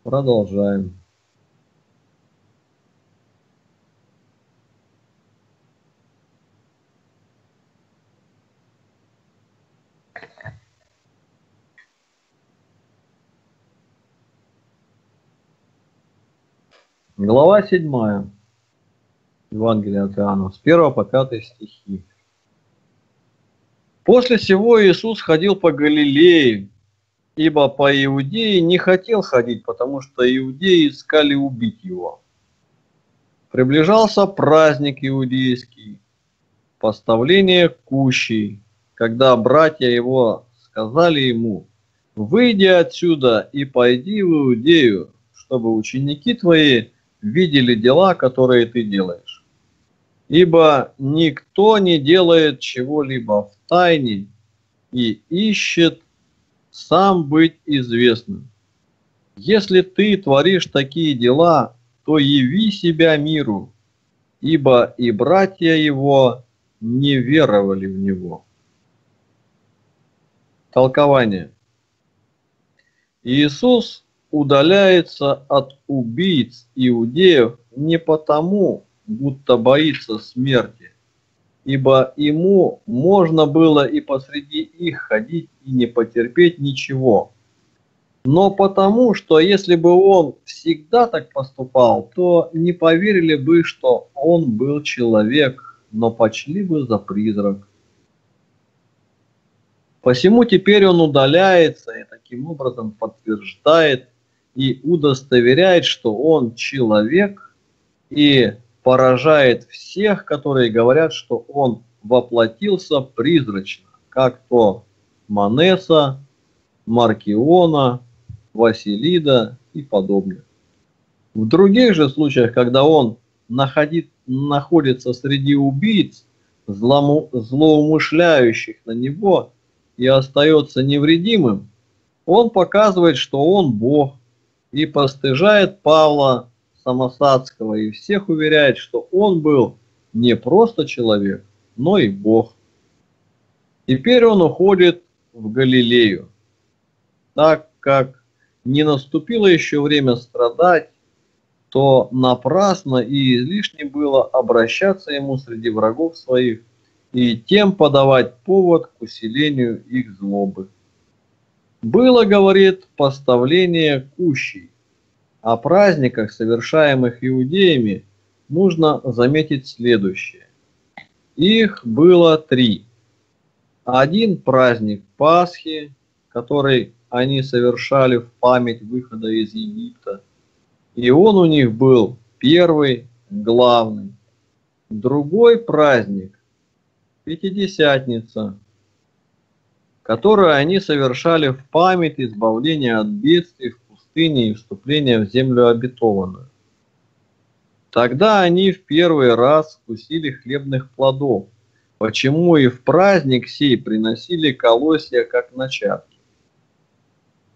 Продолжаем. Глава 7. Евангелие от Иоанна, с 1 по 5 стихи. «После сего Иисус ходил по Галилее, ибо по Иудее не хотел ходить, потому что иудеи искали убить его. Приближался праздник иудейский, поставление кущей, когда братья его сказали ему: «Выйди отсюда и пойди в Иудею, чтобы ученики твои видели дела, которые ты делаешь. Ибо никто не делает чего-либо в тайне и ищет сам быть известным. Если ты творишь такие дела, то яви себя миру, ибо и братья его не веровали в него». Толкование. Иисус удаляется от убийц иудеев не потому, будто боится смерти, ибо ему можно было и посреди их ходить и не потерпеть ничего, но потому, что если бы он всегда так поступал, то не поверили бы, что он был человек, но почли бы за призрак. Посему теперь он удаляется и таким образом подтверждает и удостоверяет, что он человек, и поражает всех, которые говорят, что он воплотился призрачно, как то Манеса, Маркиона, Василида и подобных. В других же случаях, когда он находится среди убийц, злоумышляющих на него, и остается невредимым, он показывает, что он Бог, и постыжает Павла Самосадского и всех уверяет, что он был не просто человек, но и Бог. Теперь он уходит в Галилею, так как не наступило еще время страдать, то напрасно и излишне было обращаться ему среди врагов своих и тем подавать повод к усилению их злобы. Было, говорит, поставление кущей. О праздниках, совершаемых иудеями, нужно заметить следующее. Их было 3. Один праздник Пасхи, который они совершали в память выхода из Египта, и он у них был первый, главный. Другой праздник – Пятидесятница, которую они совершали в память избавления от бедствий в пустыне и вступления в землю обетованную. Тогда они в первый раз вкусили хлебных плодов, почему и в праздник сей приносили колосья как начатки.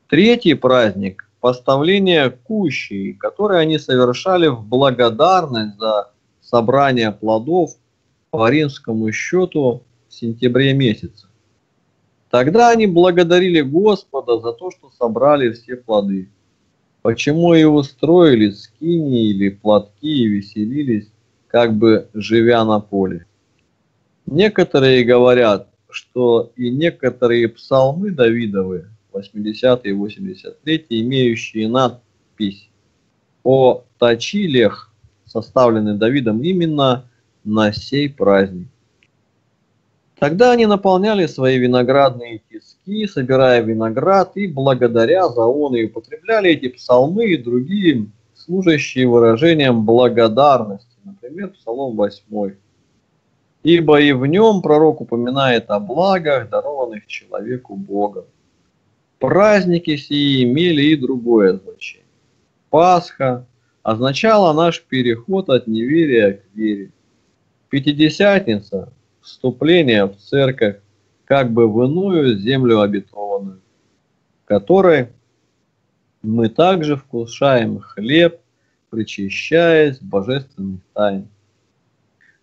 Третий праздник – поставление кущей, который они совершали в благодарность за собрание плодов по римскому счету в сентябре месяце. Тогда они благодарили Господа за то, что собрали все плоды, почему и устроили скинии или платки и веселились, как бы живя на поле. Некоторые говорят, что и некоторые псалмы Давидовы, 80 и 83, имеющие надпись о точилях, составлены Давидом именно на сей праздник. Тогда они наполняли свои виноградные тиски, собирая виноград, и благодаря за он и употребляли эти псалмы и другие, служащие выражением благодарности, например, Псалом 8. «Ибо и в нем пророк упоминает о благах, дарованных человеку Богом». Праздники сии имели и другое значение. Пасха означала наш переход от неверия к вере. Пятидесятница – вступление в церковь, как бы в иную землю обетованную, в которой мы также вкушаем хлеб, причащаясь божественных тайн.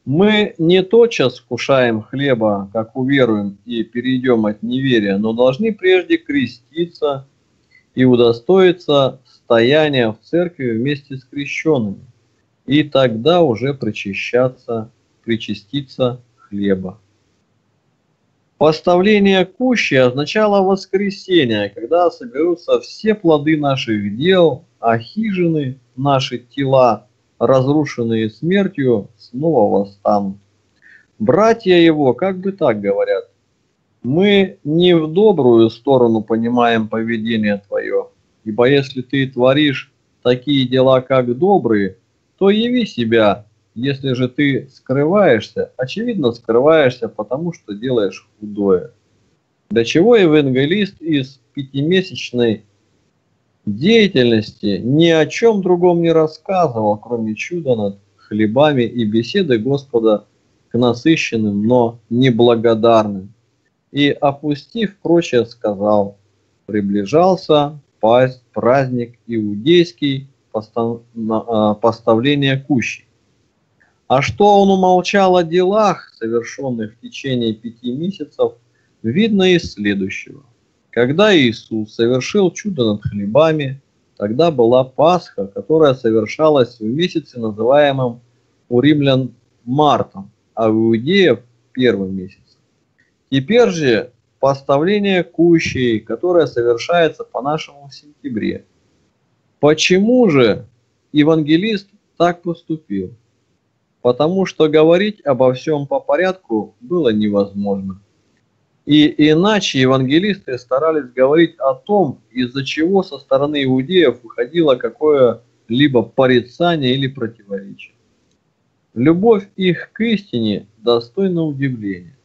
Мы не тотчас вкушаем хлеба, как уверуем и перейдем от неверия, но должны прежде креститься и удостоиться стояния в церкви вместе с крещенными, и тогда уже причаститься хлеба. Поставление кущи означало воскресение, когда соберутся все плоды наших дел, а хижины, наши тела, разрушенные смертью, снова восстанут. Братья его, как бы так говорят, мы не в добрую сторону понимаем поведение твое, ибо если ты творишь такие дела, как добрые, то яви себя. Если же ты скрываешься, очевидно скрываешься, потому что делаешь худое. Для чего евангелист из пятимесячной деятельности ни о чем другом не рассказывал, кроме чуда над хлебами и беседы Господа к насыщенным, но неблагодарным. И, опустив прочее, сказал: приближался праздник иудейский, поставление кущи. А что он умолчал о делах, совершенных в течение 5 месяцев, видно из следующего. Когда Иисус совершил чудо над хлебами, тогда была Пасха, которая совершалась в месяце, называемом у римлян мартом, а в иудеев первым месяцем. Теперь же поставление кущей, которое совершается по-нашему в сентябре. Почему же евангелист так поступил? Потому что говорить обо всем по порядку было невозможно. И иначе евангелисты старались говорить о том, из-за чего со стороны иудеев выходило какое-либо порицание или противоречие. Любовь их к истине достойна удивления.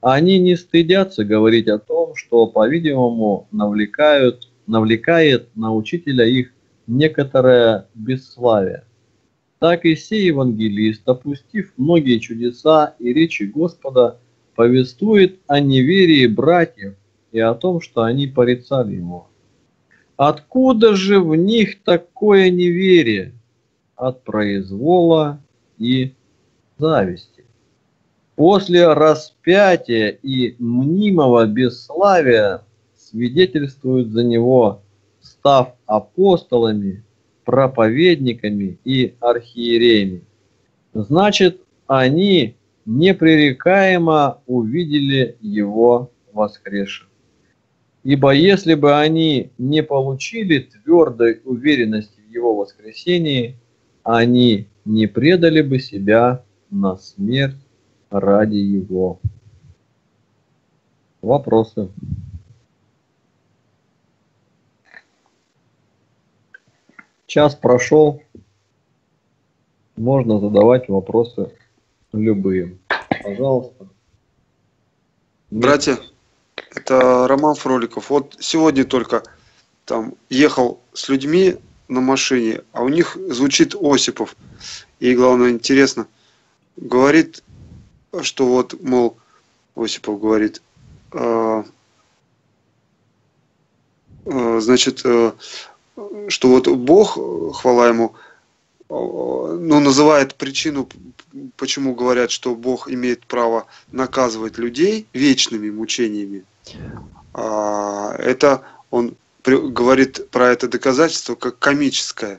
Они не стыдятся говорить о том, что, по-видимому, навлекает на учителя их некоторое бесславие. Так и сей евангелист, опустив многие чудеса и речи Господа, повествует о неверии братьев и о том, что они порицали его. Откуда же в них такое неверие? От произвола и зависти. После распятия и мнимого бесславия свидетельствуют за него, став апостолами, проповедниками и архиереями. Значит, они непререкаемо увидели его воскресшим. Ибо если бы они не получили твердой уверенности в его воскресении, они не предали бы себя на смерть ради его. Вопросы? Час прошел, можно задавать вопросы любые. Пожалуйста. Братья, это Роман Фроликов. Вот сегодня только там ехал с людьми на машине, а у них звучит Осипов. И главное, интересно, говорит, что вот, мол, Осипов говорит, значит, что вот Бог, хвала ему, ну, называет причину, почему говорят, что Бог имеет право наказывать людей вечными мучениями. Это он говорит про это доказательство как комическое.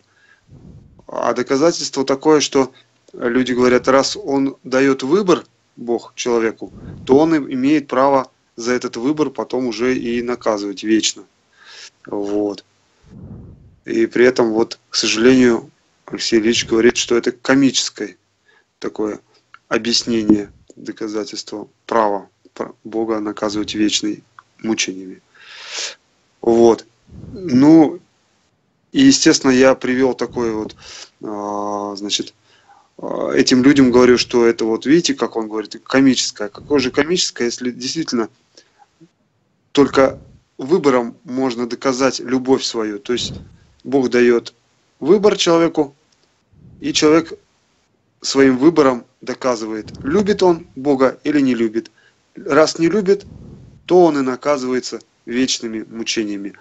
А доказательство такое, что люди говорят, раз он дает выбор, Бог, человеку, то он имеет право за этот выбор потом уже и наказывать вечно. Вот. И при этом, вот, к сожалению, Алексей Ильич говорит, что это комическое такое объяснение, доказательство права Бога наказывать вечными мучениями. Вот. Ну, и, естественно, я привел такое вот, значит, этим людям говорю, что это вот, видите, как он говорит, комическое. Какое же комическое, если действительно только выбором можно доказать любовь свою. То есть Бог дает выбор человеку, и человек своим выбором доказывает, любит он Бога или не любит. Раз не любит, то он и наказывается вечными мучениями.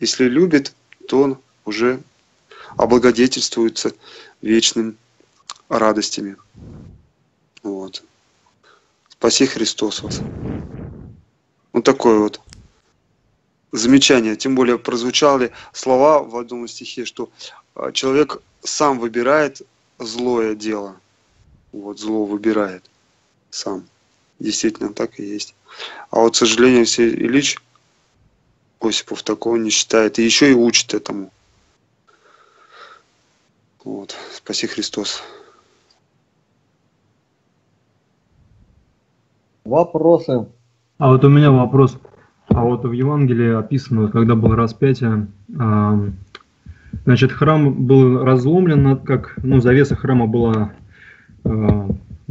Если любит, то он уже облагодетельствуется вечными радостями. Вот. Спаси Христос вас. Вот такое вот замечание. Тем более прозвучали слова в одном стихе, что человек сам выбирает злое дело. Вот, зло выбирает сам. Действительно, так и есть. А вот, к сожалению, Алексей Ильич Осипов такого не считает. И еще и учит этому. Вот. Спаси Христос. Вопросы. А вот у меня вопрос. А вот в Евангелии описано, когда было распятие, значит, храм был разломлен, как, ну, завеса храма была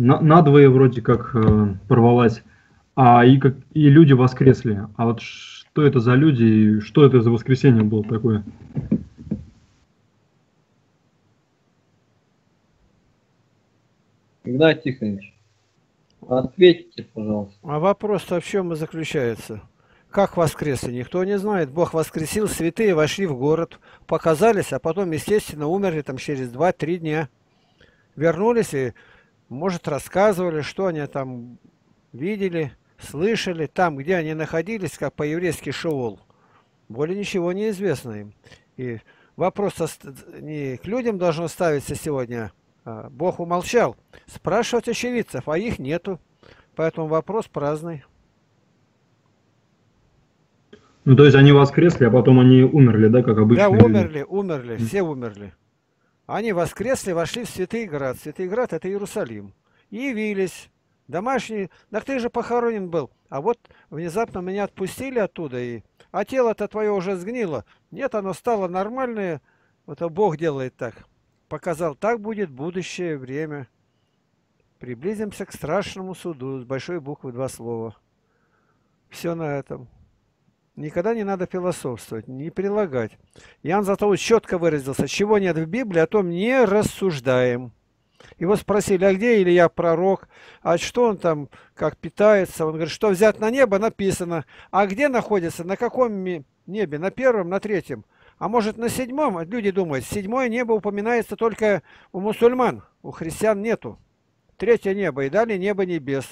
надвое вроде как порвалась, и люди воскресли. А вот что это за люди и что это за воскресенье было такое? Игнат Тихонович, ответьте, пожалуйста. А вопрос-то в чем и заключается? Как воскресли? Никто не знает. Бог воскресил, святые вошли в город, показались, а потом, естественно, умерли там через 2-3 дня. Вернулись и, может, рассказывали, что они там видели, слышали, там, где они находились, как по-еврейски Шеол. Более ничего не известно им. И вопрос не к людям должен ставиться сегодня. Бог умолчал. Спрашивать очевидцев, а их нету. Поэтому вопрос праздный. Ну, то есть они воскресли, а потом они умерли, да, как обычно? Да, умерли, все умерли. Они воскресли, вошли в Святый Град. Святый Град – это Иерусалим. Явились. Домашние. Так ты же похоронен был. А вот внезапно меня отпустили оттуда. А тело-то твое уже сгнило. Нет, оно стало нормальное. Это Бог делает так. Показал, так будет будущее время. Приблизимся к страшному суду. С большой буквы 2 слова. Все на этом. Никогда не надо философствовать, не прилагать. Иоанн Златоуст четко выразился, чего нет в Библии, о том не рассуждаем. Его спросили, а где Илья пророк, а что он там, как питается? Он говорит, что взят на небо, написано. А где находится, на каком небе, на первом, на третьем? А может на седьмом? Люди думают, седьмое небо упоминается только у мусульман, у христиан нету. Третье небо и далее небо небес.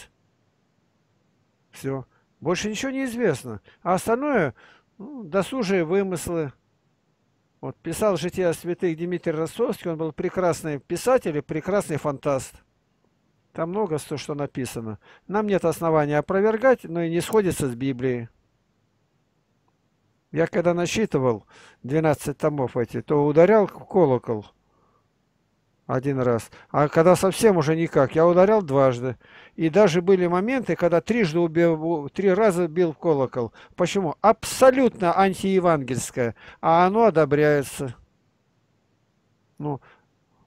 Все. Больше ничего не известно. А остальное, ну, досужие вымыслы. Вот писал «Жития святых» Дмитрий Ростовский. Он был прекрасный писатель и прекрасный фантаст. Там много что написано. Нам нет основания опровергать, но и не сходится с Библией. Я когда насчитывал 12 томов эти, то ударял в колокол один раз. А когда совсем уже никак, я ударял дважды. И даже были моменты, когда три раза бил колокол. Почему? Абсолютно антиевангельское. А оно одобряется. Ну,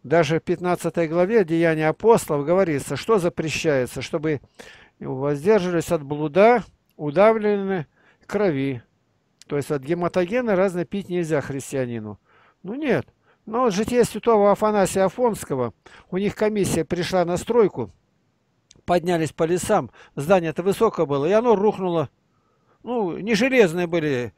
даже в 15 главе Деяния апостолов говорится, что запрещается, чтобы воздержались от блуда, удавлены крови. То есть от гематогена разно пить нельзя христианину. Ну нет. Но вот «Житие святого Афанасия Афонского», у них комиссия пришла на стройку, поднялись по лесам, здание-то высокое было, и оно рухнуло. Ну, не железные были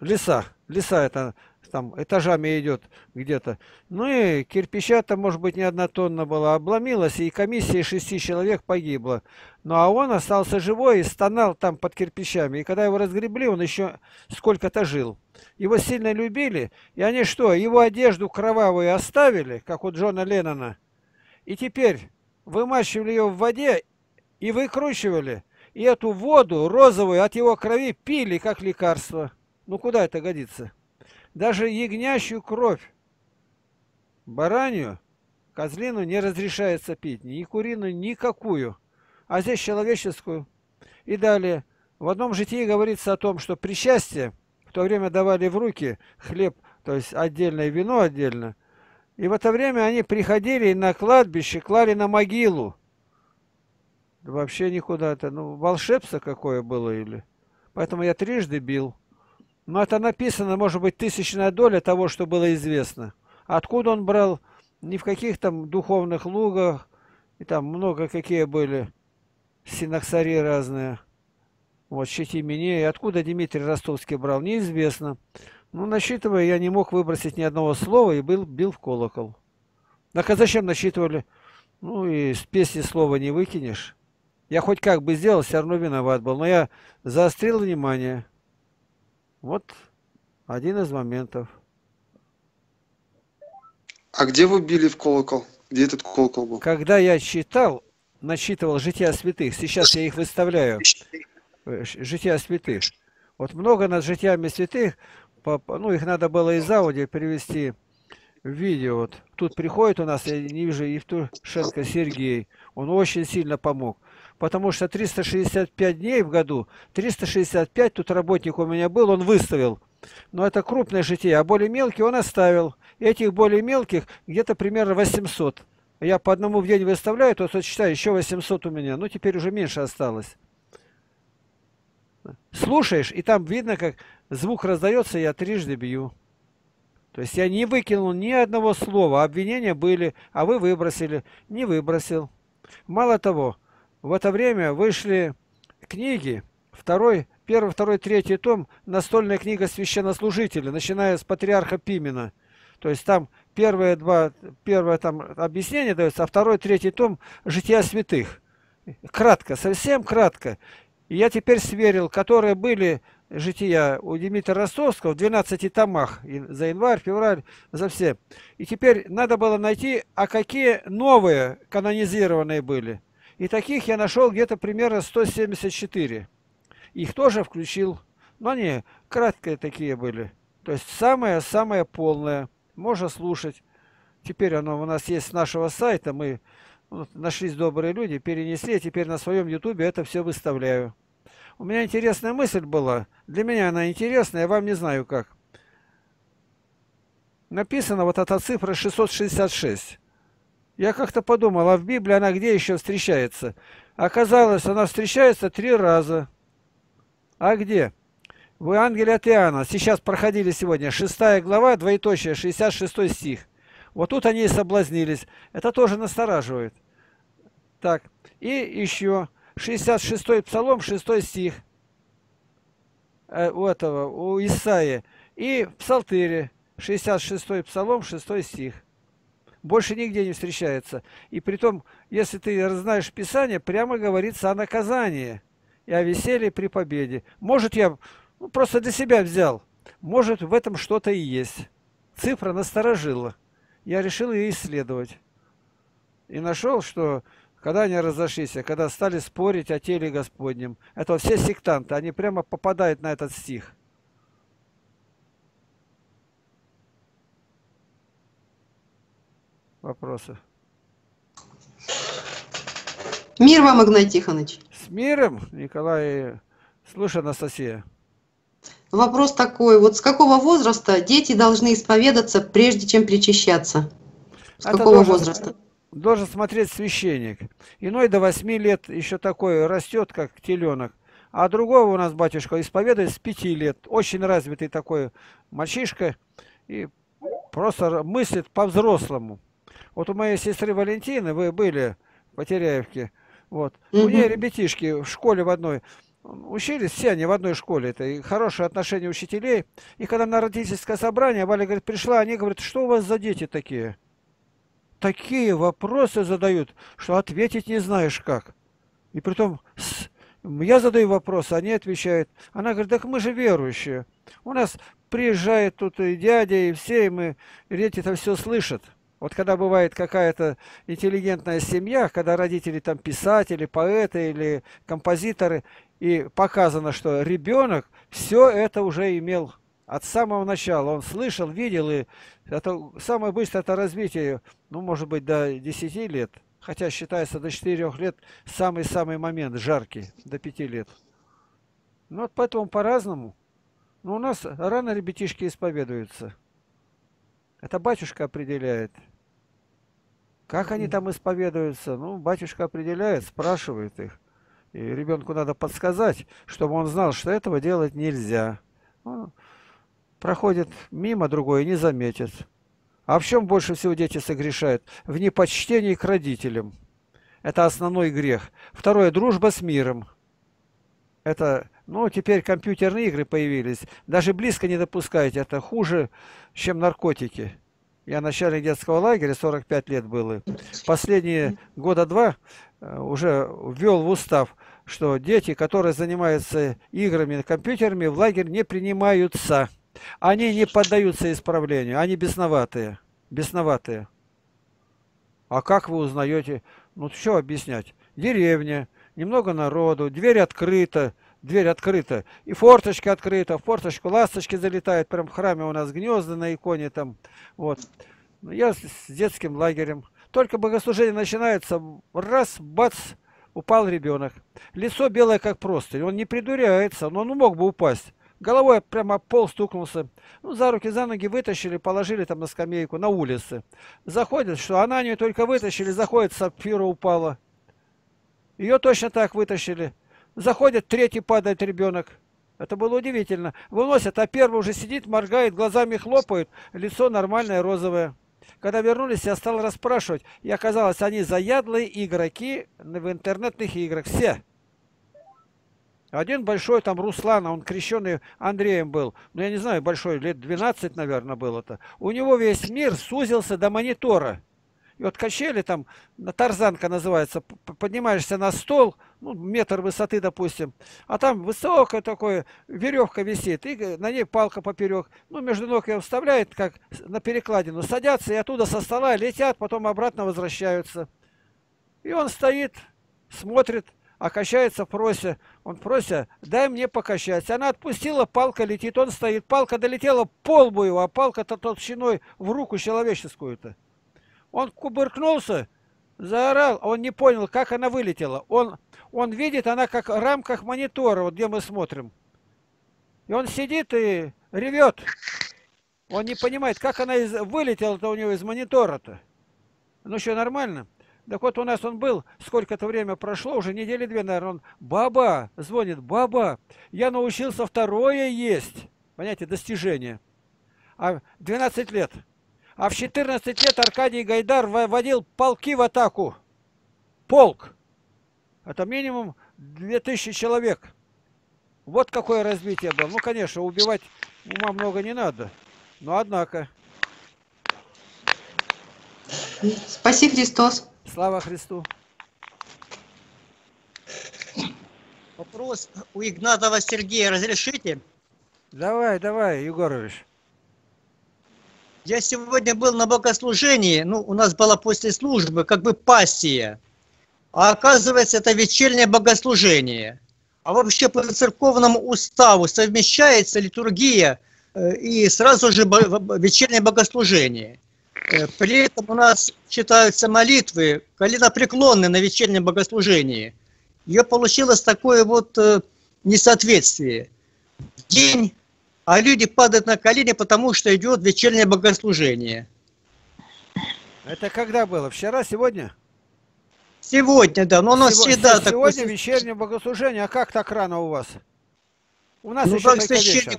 леса это там этажами идет где-то. Ну и кирпича-то, может быть, не 1 тонна была, обломилась, и комиссия 6 человек погибла. Ну а он остался живой и стонал там под кирпичами. И когда его разгребли, он еще сколько-то жил. Его сильно любили, и они что, его одежду кровавую оставили, как у Джона Леннона, и теперь вымачивали ее в воде и выкручивали, и эту воду розовую от его крови пили, как лекарство. Ну куда это годится? Даже ягнящую кровь, баранью, козлину не разрешается пить, ни куриную, никакую, а здесь человеческую. И далее, в одном житии говорится о том, что при счастье в то время давали в руки хлеб, то есть отдельное вино отдельно. И в это время они приходили на кладбище, клали на могилу. Вообще никуда-то. Ну, волшебство какое было или. Поэтому я трижды бил. Но это написано, может быть, 1/1000 доля того, что было известно. Откуда он брал? Ни в каких там духовных лугах. И там много какие были синоксари разные. вот, щетименея. И откуда Дмитрий Ростовский брал, неизвестно. Ну, насчитывая, я не мог выбросить ни одного слова и бил в колокол. Так а зачем насчитывали? Ну, и с песни слова не выкинешь. Я хоть как бы сделал, все равно виноват был. Но я заострил внимание. Вот один из моментов. А где вы били в колокол? Где этот колокол был? Когда я читал, насчитывал жития святых. Сейчас я их выставляю. Жития святых. Вот много над житиями святых. Ну, их надо было из аудио перевести в видео. Вот. Тут приходит у нас, я не вижу, Евтушенко Сергей. Он очень сильно помог. Потому что 365 дней в году, 365, тут работник у меня был, он выставил. Но это крупное житие, а более мелкие он оставил. Этих более мелких где-то примерно 800. Я по одному в день выставляю, то вот считаю, еще 800 у меня. Ну, теперь уже меньше осталось. Слушаешь, и там видно, как звук раздается, я трижды бью. То есть я не выкинул ни одного слова. Обвинения были, а вы выбросили. Не выбросил. Мало того, в это время вышли книги, первый, второй, третий том, настольная книга священнослужителей, начиная с патриарха Пимена. То есть там первое там объяснение дается, а второй, третий том жития святых. Кратко, совсем кратко. И я теперь сверил, которые были жития у Дмитрия Ростовского в 12 томах, за январь, февраль, за все. И теперь надо было найти, а какие новые канонизированные были. И таких я нашел где-то примерно 174. Их тоже включил, но они краткие такие были. То есть самое-самое полное. Можно слушать. Теперь оно у нас есть с нашего сайта. Мы вот, нашлись добрые люди, перенесли. И теперь на своем ютубе это все выставляю. У меня интересная мысль была. Для меня она интересная, я вам не знаю как. Написано вот эта цифра 666. Я как-то подумал, а в Библии она где еще встречается? Оказалось, она встречается 3 раза. А где? В Евангелии от Иоанна. Сейчас проходили сегодня 6 глава, двоеточие, 66 стих. Вот тут они и соблазнились. Это тоже настораживает. Так, и еще 66 Псалом, 6 стих. У этого, у Исаии. И в Псалтире, 66 Псалом, 6 стих. Больше нигде не встречается. И притом, если ты знаешь Писание, прямо говорится о наказании и о веселье при победе. Может, я просто для себя взял. Может, в этом что-то и есть. Цифра насторожила. Я решил ее исследовать. И нашел, что когда они разошлись, когда стали спорить о теле Господнем, это все сектанты, они прямо попадают на этот стих. Вопросы. Мир вам, Игнатий Тихонович. С миром, Николай. Слушай, Анастасия. Вопрос такой. Вот с какого возраста дети должны исповедаться, прежде чем причащаться? С какого возраста? Должен смотреть священник. Иной до 8 лет еще такой растет, как теленок. А другого у нас батюшка исповедует с 5 лет. Очень развитый такой мальчишка. И просто мыслит по-взрослому. Вот у моей сестры Валентины, вы были в Потеряевке, вот. У нее ребятишки в школе в одной учились, все они в одной школе. Это и хорошие отношения учителей. И когда на родительское собрание Валя говорит, пришла, они говорят, что у вас за дети такие? Такие вопросы задают, что ответить не знаешь как. И притом я задаю вопросы, они отвечают. Она говорит, так мы же верующие. У нас приезжает тут и дядя, и все, и дети-то все слышат. Вот когда бывает какая-то интеллигентная семья, когда родители там писатели, поэты или композиторы, и показано, что ребенок все это уже имел от самого начала. Он слышал, видел, и это самое быстрое это развитие, ну, может быть, до 10 лет, хотя считается до 4 лет самый-самый момент, жаркий, до 5 лет. Ну, вот поэтому по-разному. Но у нас рано ребятишки исповедуются. Это батюшка определяет. Как они там исповедуются? Ну, батюшка определяет, спрашивает их. И ребенку надо подсказать, чтобы он знал, что этого делать нельзя. Он проходит мимо другой и не заметит. А в чем больше всего дети согрешают? В непочтении к родителям. Это основной грех. Второе – дружба с миром. Это Но теперь компьютерные игры появились. Даже близко не допускайте, это хуже, чем наркотики. Я начальник детского лагеря, 45 лет было. Последние года два уже ввел в устав, что дети, которые занимаются играми, компьютерами, в лагерь не принимаются. Они не поддаются исправлению, они бесноватые. Бесноватые. А как вы узнаете? Ну, что объяснять? Деревня, немного народу, дверь открыта, и форточка открыта, в форточку ласточки залетают, прям в храме у нас гнезда на иконе там, вот. Я с детским лагерем. Только богослужение начинается, раз, бац, упал ребенок. Лицо белое, как простынь, он не придуряется, но он мог бы упасть. Головой прямо пол стукнулся. Ну, за руки, за ноги вытащили, положили там на скамейку, на улице. Заходит, что Ананию только вытащили, заходит, Сапфира упала. Ее точно так вытащили. Заходит, третий падает ребенок. Это было удивительно. Выносят, а первый уже сидит, моргает, глазами хлопает. Лицо нормальное, розовое. Когда вернулись, я стал расспрашивать. И оказалось, они заядлые игроки в интернетных играх. Все. Один большой, там, Руслан, он крещеный Андреем был. Ну, я не знаю, большой, лет 12, наверное, было-то. У него весь мир сузился до монитора. И вот качели там, тарзанка называется, поднимаешься на стол, ну, метр высоты, допустим, а там высокая такая веревка висит, и на ней палка поперек. Ну, между ног ее вставляет, как на перекладину, садятся, и оттуда со стола летят, потом обратно возвращаются. И он стоит, смотрит, а качается прося. Он прося, дай мне покачать. Она отпустила, палка летит, он стоит, палка долетела по лбу его, а палка-то толщиной в руку человеческую-то. Он кубыркнулся, заорал, он не понял, как она вылетела. Он видит, она как в рамках монитора, вот где мы смотрим. И он сидит и ревет. Он не понимает, как она вылетела-то у него из монитора-то. Ну что, нормально? Так вот у нас он был, сколько-то время прошло, уже недели две, наверное, он «Баба!» звонит, «Баба! Я научился второе есть!» Понимаете, достижение. А 12 лет. А в 14 лет Аркадий Гайдар водил полки в атаку. Полк. Это минимум 2000 человек. Вот какое развитие было. Ну, конечно, убивать ума много не надо. Но однако. Спаси Христос. Слава Христу. Вопрос у Игнатова Сергея. Разрешите? Давай, давай, Егорович. Я сегодня был на богослужении, ну, у нас была после службы, как бы пассия. А оказывается, это вечернее богослужение. А вообще по церковному уставу совмещается литургия и сразу же вечернее богослужение. При этом у нас читаются молитвы, коленопреклонные на вечернем богослужении. И получилось такое вот несоответствие. День... А люди падают на колени, потому что идет вечернее богослужение. Это когда было? Вчера, сегодня? Сегодня, да. Но у нас всегда такое. Сегодня вечернее богослужение. А как так рано у вас? У нас еще только вечер.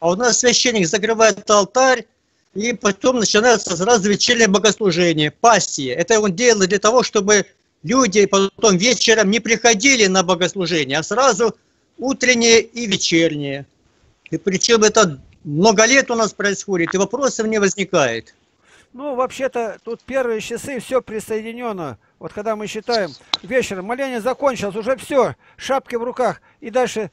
А у нас священник закрывает алтарь, и потом начинается сразу вечернее богослужение. Пассия. Это он делает для того, чтобы люди потом вечером не приходили на богослужение, а сразу утреннее и вечернее. И причем это много лет у нас происходит, и вопросов не возникает. Ну, вообще-то, тут первые часы все присоединено. Вот когда мы считаем, вечером моление закончилось, уже все, шапки в руках. И дальше,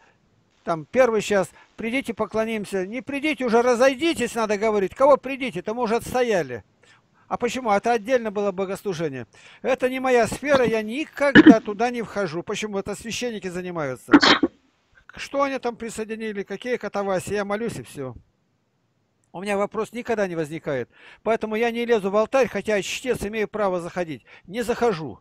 там, первый час, придите, поклонимся. Не придите, уже разойдитесь, надо говорить. Кого придите, то мы уже отстояли. А почему? Это отдельно было богослужение. Это не моя сфера, я никогда туда не вхожу. Почему? Это священники занимаются. Что они там присоединили, какие катавасии, я молюсь и все. У меня вопрос никогда не возникает. Поэтому я не лезу в алтарь, хотя чтец имею право заходить. Не захожу.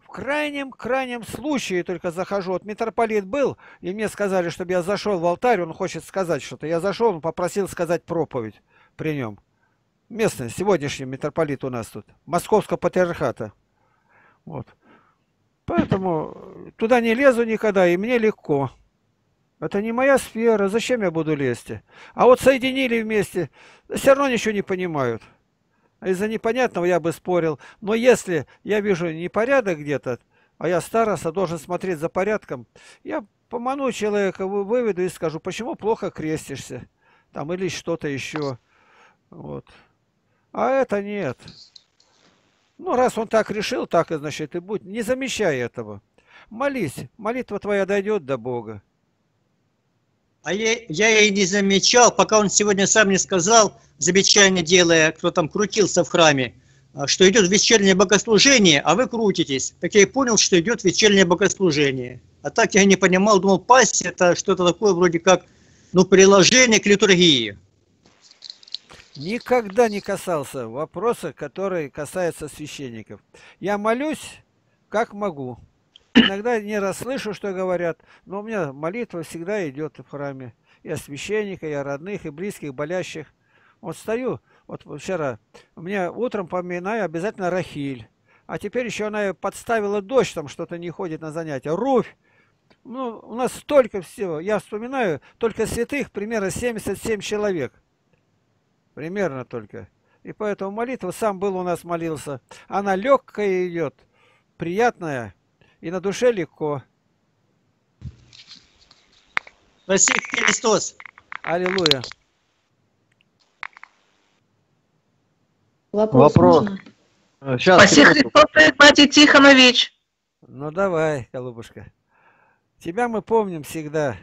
В крайнем случае только захожу. Вот митрополит был, и мне сказали, чтобы я зашел в алтарь, он хочет сказать что-то. Я зашел, он попросил сказать проповедь при нем. Местный, сегодняшний митрополит у нас тут, Московского патриархата. Вот. Поэтому туда не лезу никогда, и мне легко. Это не моя сфера, зачем я буду лезть? А вот соединили вместе, все равно ничего не понимают. Из-за непонятного я бы спорил. Но если я вижу непорядок где-то, а я староста, должен смотреть за порядком, я поману человека, выведу и скажу, почему плохо крестишься, там, или что-то еще. Вот. А это нет. Ну, раз он так решил, так, значит, и будь. Не замечай этого. Молись. Молитва твоя дойдет до Бога. А я и не замечал, пока он сегодня сам не сказал, замечание делая, кто там крутился в храме, что идет вечернее богослужение, а вы крутитесь. Так я и понял, что идет вечернее богослужение. А так я не понимал, думал, пасть — это что-то такое вроде как, ну, приложение к литургии. Никогда не касался вопроса, который касается священников. Я молюсь, как могу. Иногда не расслышу, что говорят, но у меня молитва всегда идет в храме. И о священниках, и о родных, и близких, болящих. Вот стою, вот вчера, у меня утром поминаю обязательно Рахиль. А теперь еще она подставила дочь, там что-то не ходит на занятия. Руфь! Ну, у нас столько всего. Я вспоминаю только святых, примерно 77 человек. Примерно только. И поэтому молитва, сам был у нас молился, она легкая идет, приятная, и на душе легко. Спасибо, Христос. Аллилуйя. Вопрос. Спасибо, Христос, Матей Тихонович. Ну давай, голубушка. Тебя мы помним всегда.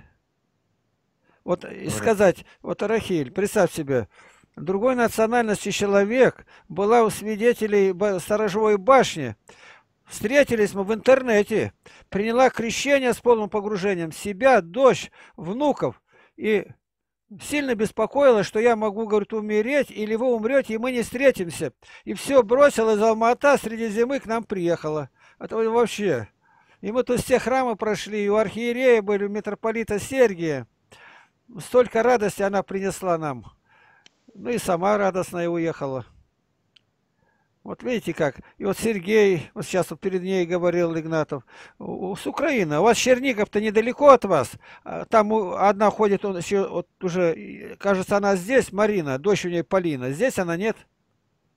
Вот и сказать, вот Рахиль, представь себе, другой национальности человек, была у свидетелей сторожевой башни. Встретились мы в интернете. Приняла крещение с полным погружением себя, дочь, внуков. И сильно беспокоилась, что я могу, говорит, умереть, или вы умрете, и мы не встретимся. И все бросила из Алма-Ата среди зимы к нам приехала. Это вообще. И мы тут все храмы прошли, и у архиерея были, у митрополита Сергия. Столько радости она принесла нам. Ну и сама радостная уехала. Вот видите как. И вот Сергей, вот сейчас вот перед ней говорил Игнатов, с Украины. У вас Чернигов-то недалеко от вас. Там одна ходит, он еще, вот уже, кажется, она здесь, Марина, дочь у нее Полина. Здесь она, нет?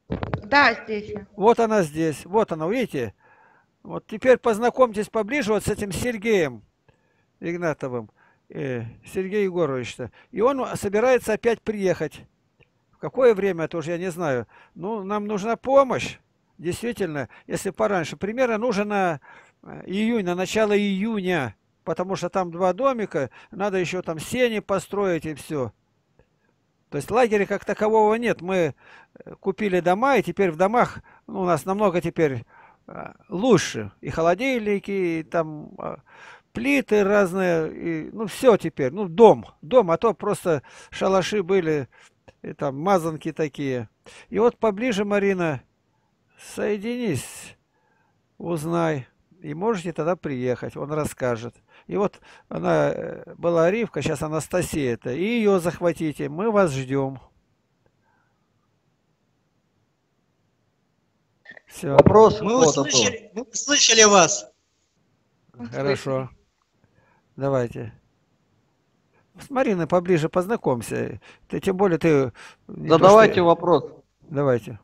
Да, здесь. Вот она здесь. Вот она, видите? Вот теперь познакомьтесь поближе вот с этим Сергеем Игнатовым. Сергей Егорович-то. И он собирается опять приехать. Какое время, это уже я не знаю. Ну, нам нужна помощь, действительно, если пораньше. Примерно нужно июнь, на начало июня, потому что там 2 домика, надо еще там сени построить и все. То есть лагеря как такового нет. Мы купили дома, и теперь в домах, ну, у нас намного теперь лучше. И холодильники, и там плиты разные, и, ну, все теперь. Ну, дом, дом, а то просто шалаши были... И там мазанки такие. И вот поближе, Марина, соединись, узнай. И можете тогда приехать, он расскажет. И вот она была Ривка, сейчас Анастасия-то. И ее захватите, мы вас ждем. Все. Вопрос. Мы услышали вас. Хорошо. Давайте. С Мариной поближе познакомься. Ты, тем более ты... Задавайте вопрос. Давайте.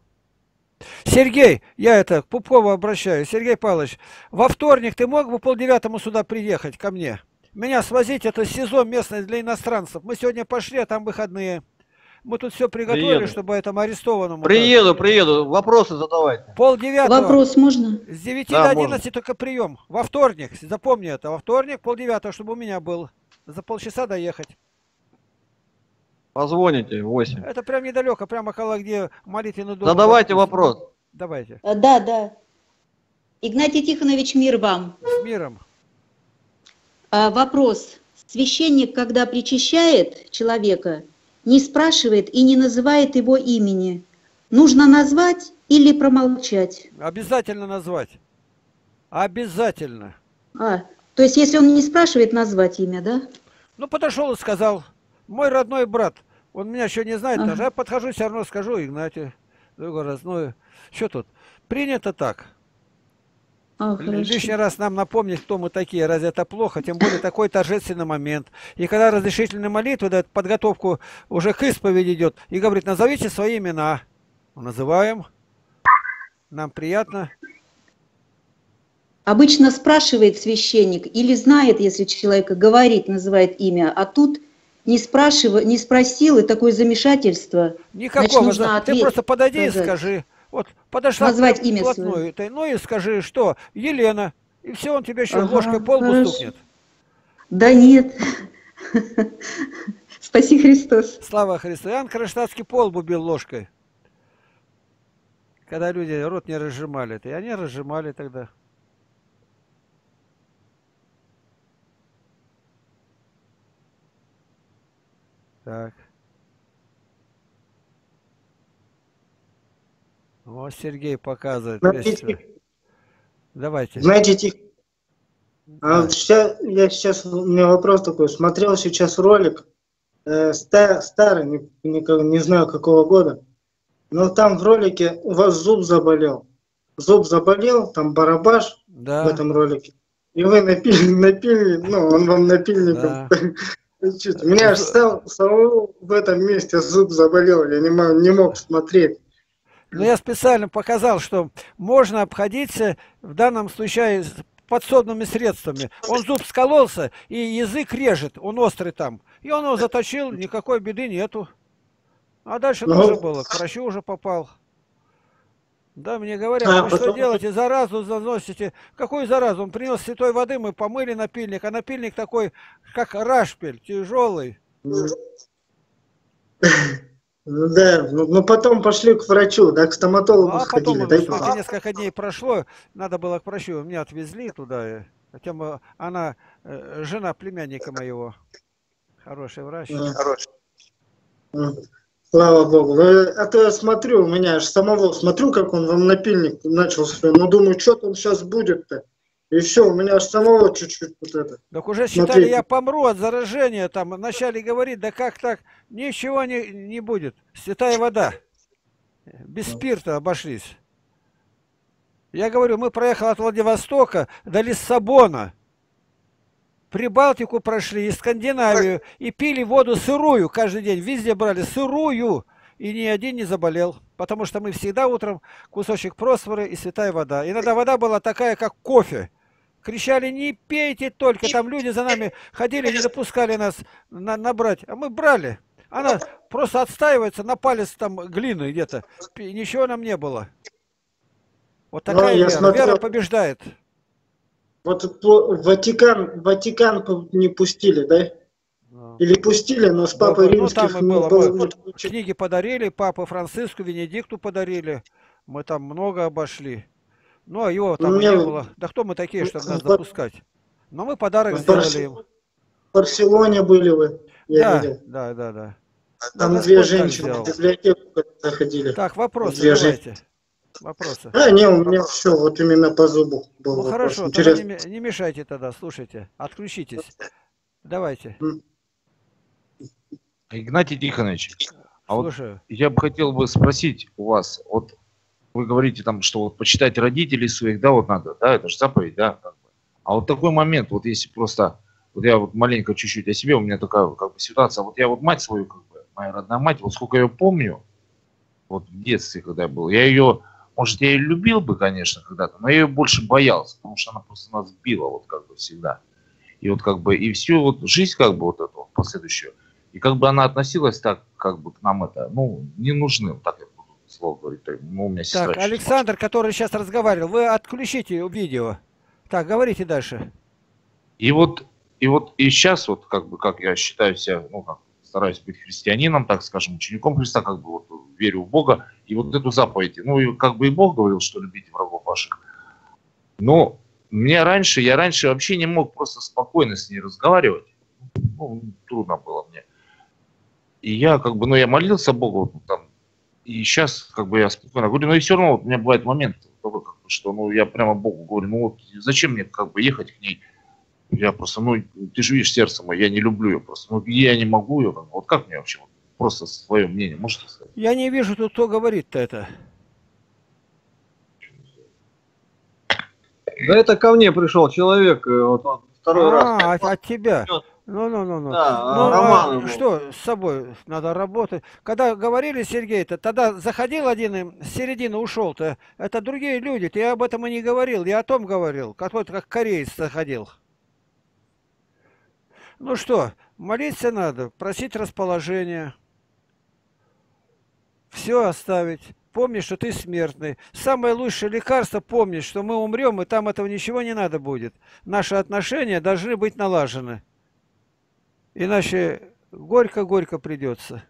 Сергей, я это, к Пупкову обращаюсь. Сергей Павлович, во вторник ты мог бы 8:30 сюда приехать ко мне? Меня свозить, это СИЗО местное для иностранцев. Мы сегодня пошли, а там выходные. Мы тут все приготовили, приеду. Чтобы этому арестованному... Приеду, так. Приеду. Вопросы задавайте. 8:30. Вопрос можно? С 9 да, до 11 можно. Только прием. Во вторник, запомни это. Во вторник 8:30, чтобы у меня был. За полчаса доехать. Позвоните в 8. Это прям недалеко, прямо около где молитвенный дом. Задавайте вопрос. Давайте. Да, да. Игнатий Тихонович, мир вам. С миром. Вопрос. Священник, когда причащает человека, не спрашивает и не называет его имени. Нужно назвать или промолчать? Обязательно назвать. Обязательно. То есть, если он не спрашивает, назвать имя, да? Ну, подошел и сказал. Мой родной брат, он меня еще не знает даже. Я подхожу, все равно скажу, Игнатий. Другой раз, ну, что тут? Принято так. Лишний раз нам напомнить, кто мы такие. Разве это плохо? Тем более, такой торжественный момент. И когда разрешительная молитва дает подготовку, уже к исповеди идет. И говорит, назовите свои имена. Называем. Нам приятно. Обычно спрашивает священник или знает, если человека говорит, называет имя, а тут не спросил, и такое замешательство. Никакого, значит, ты просто подойди и скажи. Вот подошла назвать имя свое. Ну и скажи, что Елена, и все, он тебе еще ложкой полбу стукнет. Да нет. Спаси Христос. Слава Христу. Иоанн Кронштадтский полбу бил ложкой. Когда люди рот не разжимали, и они разжимали тогда. Так. Вот Сергей показывает. Знаете, давайте. Знаете, а вот сейчас у меня вопрос такой. Смотрел сейчас ролик, старый, не знаю какого года, но там в ролике у вас зуб заболел. Зуб заболел, там барабаш, да, в этом ролике. И вы напили, ну, он вам напильником... Да. У меня аж самого в этом месте зуб заболел, я не мог смотреть. Но я специально показал, что можно обходиться в данном случае подсобными средствами. Он зуб скололся, и язык режет, он острый там. И он его заточил, никакой беды нету. А дальше тоже было, к врачу уже попал. Да, мне говорят, вы что делаете, заразу заносите. Какую заразу? Он принес святой воды, мы помыли напильник, а напильник такой, как рашпиль, тяжелый. Да, но потом пошли к врачу, да, к стоматологу сходили. Потом, смотрите, несколько дней прошло, надо было к врачу, меня отвезли туда. Хотя она, жена племянника моего, хороший врач. Хороший. Слава Богу. А то я смотрю, у меня аж самого, смотрю, как он вам напильник начался, но думаю, что там сейчас будет-то. И все, у меня аж самого чуть-чуть вот это. Так уже считали, смотрите, я помру от заражения, там вначале говорит, да как так, ничего не будет. Святая вода. Без спирта обошлись. Я говорю, мы проехали от Владивостока до Лиссабона. Прибалтику прошли, и Скандинавию, и пили воду сырую каждый день. Везде брали сырую, и ни один не заболел. Потому что мы всегда утром кусочек просфоры и святая вода. Иногда вода была такая, как кофе. Кричали, не пейте только. Там люди за нами ходили, не допускали нас набрать. А мы брали. Она просто отстаивается на палец там глины где-то. Ничего нам не было. Вот такая вера. Вера побеждает. Вот Ватикан не пустили, да? Или пустили, но с папой римским... Ну, было. Книги подарили, папе Франциску, Венедикту подарили. Мы там много обошли. Ну, а его там не было. Да кто мы такие, чтобы нас допускать? Но мы подарок сделали им. В Барселоне были вы, я видел. Да. Там две женщины в библиотеку заходили. Так, вопросы давайте. Вопросы. А, не, у меня все, вот именно по зубу был. Ну хорошо, не мешайте тогда, слушайте, отключитесь. Давайте. Игнатий Тихонович, а вот я бы хотел спросить у вас, вот вы говорите там, что вот почитать родителей своих, да, вот надо, да, это же заповедь, да. А вот такой момент, вот если просто, вот я вот маленько чуть-чуть о себе, у меня такая как бы ситуация, вот я вот мать свою, как бы, моя родная мать, вот сколько я помню, вот в детстве, когда я был, я ее... Может, я ее любил бы, конечно, когда-то, но я ее больше боялся, потому что она просто нас била, вот как бы всегда. И вот как бы, и всю вот жизнь, как бы, вот эту вот последующую, и как бы она относилась так, как бы к нам это, ну, ненужным, так я буду слово говорить. Ну, у меня сестра. Так, Александр, который сейчас разговаривал, вы отключите видео. Так, говорите дальше. И сейчас, вот, как бы, как я считаю себя, ну, как стараюсь быть христианином, так скажем, учеником Христа, как бы, вот, верю в Бога, и вот эту заповедь. Ну, и как бы и Бог говорил, что любите врагов ваших. Но мне раньше, я раньше вообще не мог просто спокойно с ней разговаривать. Ну, трудно было мне. И я как бы, ну, я молился Богу, ну, там, и сейчас как бы я спокойно говорю, но и все равно вот, у меня бывает момент, что, ну, я прямо Богу говорю, ну, вот зачем мне как бы ехать к ней? Я просто, ну, ты же видишь сердце мое, я не люблю ее просто. Ну, я не могу ее, вот как мне вообще вот? Просто свое мнение, можете сказать? Я не вижу, тут кто говорит-то это. Да это ко мне пришел человек, вот он второй раз. От тебя. Ну. Да, ну, Роман что, с собой надо работать. Когда говорили, Сергей-то, тогда заходил один, с середины ушел-то, это другие люди, я об этом и не говорил, я о том говорил, какой-то как кореец заходил. Ну что, молиться надо, просить расположения, все оставить. Помни, что ты смертный. Самое лучшее лекарство — помнить, что мы умрем, и там этого ничего не надо будет. Наши отношения должны быть налажены. Иначе горько-горько придется.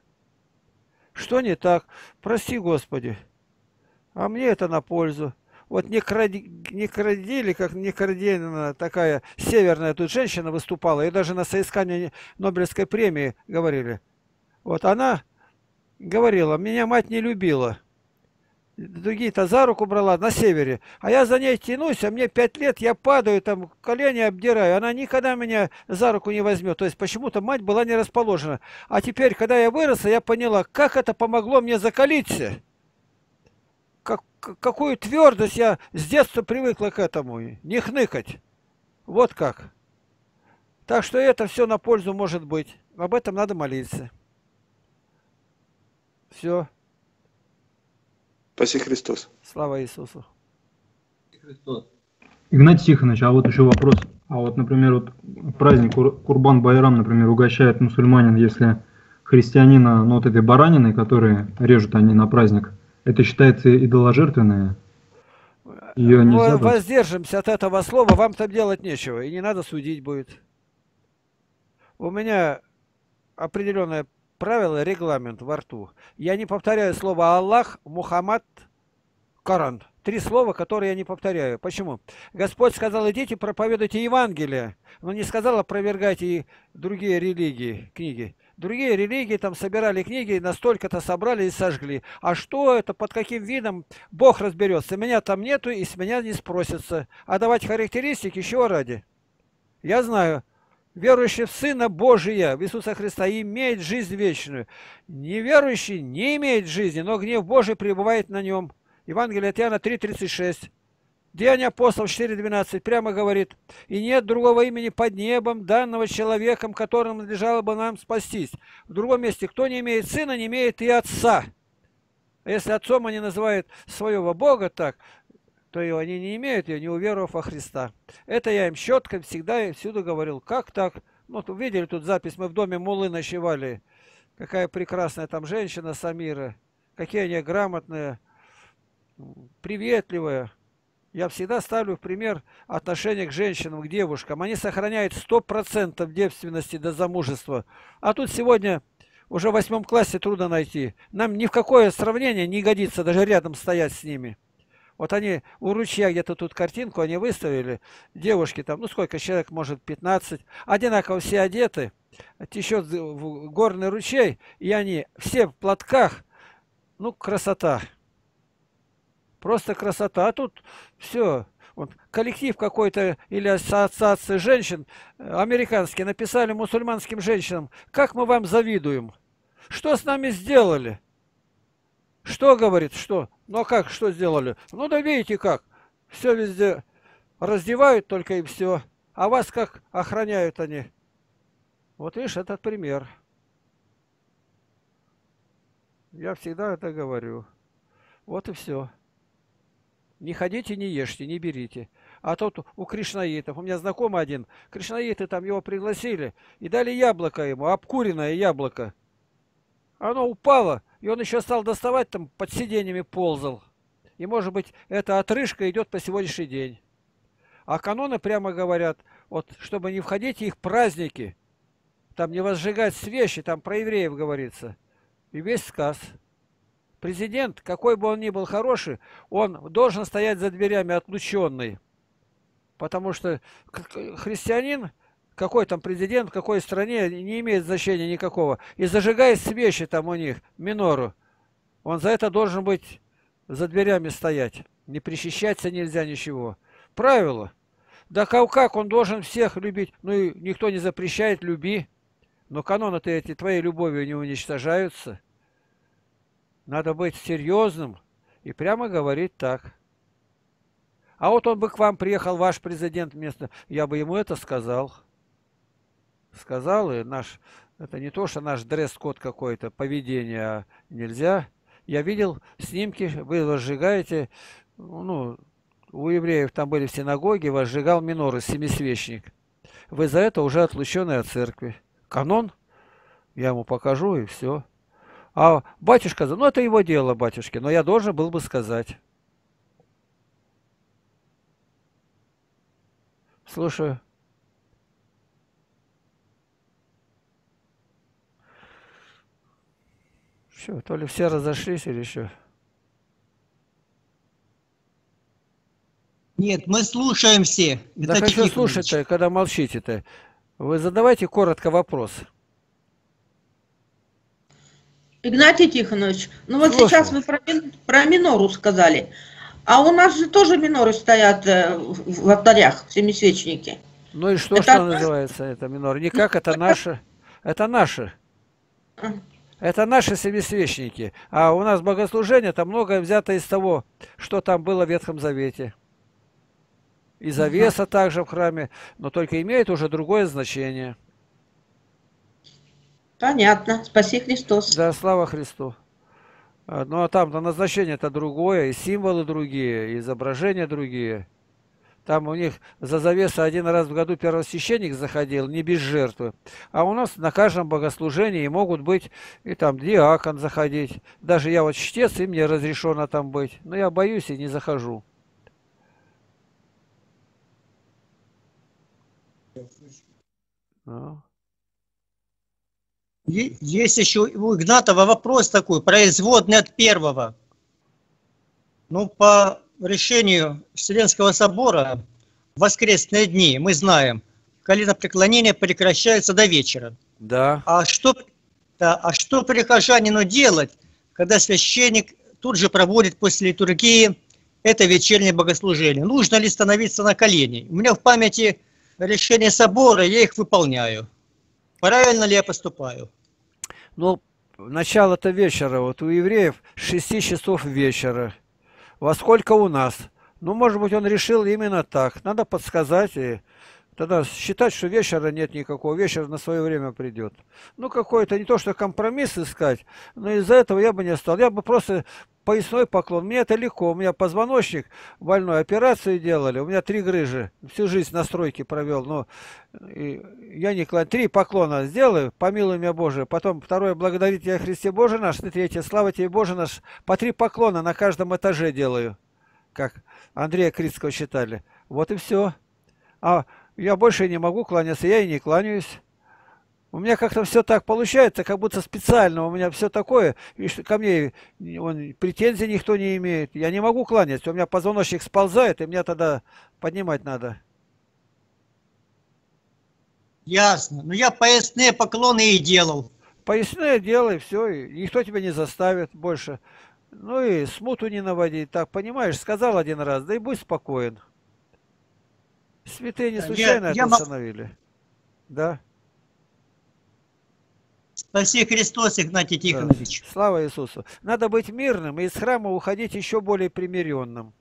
Что не так? Прости, Господи. А мне это на пользу. Вот некрадильна такая северная тут женщина выступала, и даже на соискании Нобелевской премии говорили. Вот она говорила, меня мать не любила. Другие-то за руку брала на севере. А я за ней тянусь, а мне 5 лет, я падаю, там колени обдираю. Она никогда меня за руку не возьмет. То есть почему-то мать была не расположена. А теперь, когда я выросла, я поняла, как это помогло мне закалиться. Какую твердость я с детства привыкла к этому. Не хныкать. Вот как. Так что это все на пользу может быть. Об этом надо молиться. Все. Спаси Христос. Слава Иисусу. Игнатий Тихонович, а вот еще вопрос. А вот, например, вот праздник Курбан-Байрам, например, угощает мусульманин, если христианина, ну, вот этой бараниной, которые режут они на праздник, это считается идоложертвенное? Ее нельзя... Мы воздержимся от этого слова, вам там делать нечего, и не надо судить будет. У меня определенное правило, регламент во рту. Я не повторяю слова Аллах, Мухаммад, Коран. 3 слова, которые я не повторяю. Почему? Господь сказал, идите, проповедуйте Евангелие. Но не сказал, опровергайте и другие религии, книги. Другие религии там собирали книги, настолько-то собрали и сожгли. А что это, под каким видом, Бог разберется. Меня там нету и с меня не спросится. А давать характеристики еще ради. Я знаю. Верующий в Сына Божия, в Иисуса Христа, имеет жизнь вечную. Неверующий не имеет жизни, но гнев Божий пребывает на нем. Евангелие от Иоанна 3:36. Деяния апостолов 4:12 прямо говорит: «И нет другого имени под небом, данного человеком, которым надлежало бы нам спастись». В другом месте: «Кто не имеет Сына, не имеет и Отца». Если Отцом они называют своего Бога так, то и они не имеют ее, не уверовав во Христа. Это я им четко всегда и всюду говорил. Как так? Ну, видели тут запись, мы в доме Муллы ночевали. Какая прекрасная там женщина, Самира. Какие они грамотные, приветливые. Я всегда ставлю в пример отношение к женщинам, к девушкам. Они сохраняют 100% девственности до замужества. А тут сегодня уже в 8 классе трудно найти. Нам ни в какое сравнение не годится даже рядом стоять с ними. Вот они у ручья где-то тут картинку, они выставили, девушки там, ну сколько человек, может 15, одинаково все одеты, течет в горный ручей, и они все в платках, ну красота, просто красота. А тут все, вот, коллектив какой-то или ассоциация женщин, американские, написали мусульманским женщинам, как мы вам завидуем, что с нами сделали? Что говорит, что? Ну а как, что сделали? Ну да видите как, все везде раздевают только и все, а вас как охраняют они. Вот видишь, этот пример. Я всегда это говорю. Вот и все. Не ходите, не ешьте, не берите. А тут у кришнаитов, у меня знакомый один, кришнаиты там его пригласили и дали яблоко ему, обкуренное яблоко. Оно упало, и он еще стал доставать, там под сиденьями ползал. И, может быть, эта отрыжка идет по сегодняшний день. А каноны прямо говорят, вот, чтобы не входить в их праздники, там не возжигать свечи, там про евреев говорится. И весь сказ. Президент, какой бы он ни был хороший, он должен стоять за дверями отлученный. Потому что христианин... Какой там президент, в какой стране, не имеет значения никакого. И зажигает свечи там у них, минору. Он за это должен быть за дверями стоять. Не причащаться нельзя ничего. Правило. Да как он должен всех любить? Ну и никто не запрещает, люби. Но каноны-то эти твоей любовью не уничтожаются. Надо быть серьезным и прямо говорить так. А вот он бы к вам приехал, ваш президент, вместо... Я бы ему это сказал. сказал, и наш, это не то, что наш дресс-код какой-то, поведение нельзя. Я видел снимки, вы возжигаете, ну, у евреев там были в синагоге, возжигал миноры, семисвечник. Вы за это уже отлучены от церкви. Канон, я ему покажу, и все. А батюшка, ну это его дело, батюшки, но я должен был бы сказать. Слушаю. Все, то ли все разошлись или еще? Нет, мы слушаем все. Да хочу слушать-то, когда молчите-то. Вы задавайте коротко вопрос. Игнатий Тихонович, ну вот слушаю. Сейчас вы про минору сказали. А у нас же тоже миноры стоят в алтарях, в семисвечнике. Ну и что, это что называется это минор? Никак, это наши. Это наши. Это наши семисвечники. А у нас богослужение, там многое взято из того, что там было в Ветхом Завете. И завеса также в храме, но только имеет уже другое значение. Понятно. Спаси Христос. Да, слава Христу. Ну, а там-то назначение-то другое, и символы другие, и изображения другие. Там у них за завесу один раз в году первосвященник заходил, не без жертвы. А у нас на каждом богослужении могут быть, и там диакон заходить. Даже я вот чтец, и мне разрешено там быть. Но я боюсь и не захожу. Ну. Есть еще у Игнатова вопрос такой, производный от первого. Ну, по решению Вселенского собора в воскресные дни, мы знаем, коленопреклонение прекращается до вечера. Да. А что прихожанину делать, когда священник тут же проводит после литургии это вечернее богослужение? Нужно ли становиться на колени? У меня в памяти решения собора, я их выполняю. Правильно ли я поступаю? Ну, начало-то вечера. Вот у евреев 6 часов вечера. Во сколько у нас? Ну, может быть, он решил именно так. Надо подсказать. И тогда считать, что вечера нет никакого. Вечер на свое время придет. Ну, какой-то не то, что компромисс искать. Но из-за этого я бы не стал. Я бы просто поясной поклон. Мне это легко. У меня позвоночник больной. Операцию делали. У меня 3 грыжи. Всю жизнь на стройке провел. Но я не клоню. 3 поклона сделаю. Помилуй меня, Боже. Потом второе. Благодарить тебя, Христе Боже наш. И третье. Слава тебе, Боже наш. По 3 поклона на каждом этаже делаю. Как Андрея Критского считали. Вот и все. А я больше не могу кланяться. Я и не кланяюсь. У меня как-то все так получается, как будто специально у меня все такое, и ко мне претензий никто не имеет. Я не могу кланяться, у меня позвоночник сползает, и меня тогда поднимать надо. Ясно. Ну я поясные поклоны и делал. Поясные делай, все, и никто тебя не заставит больше. Ну и смуту не наводи. Так, понимаешь, сказал один раз, да и будь спокоен. Святые не случайно это установили. Да. Спаси Христос, Игнатий Тихонович. Да. Слава Иисусу. Надо быть мирным и из храма уходить еще более примиренным.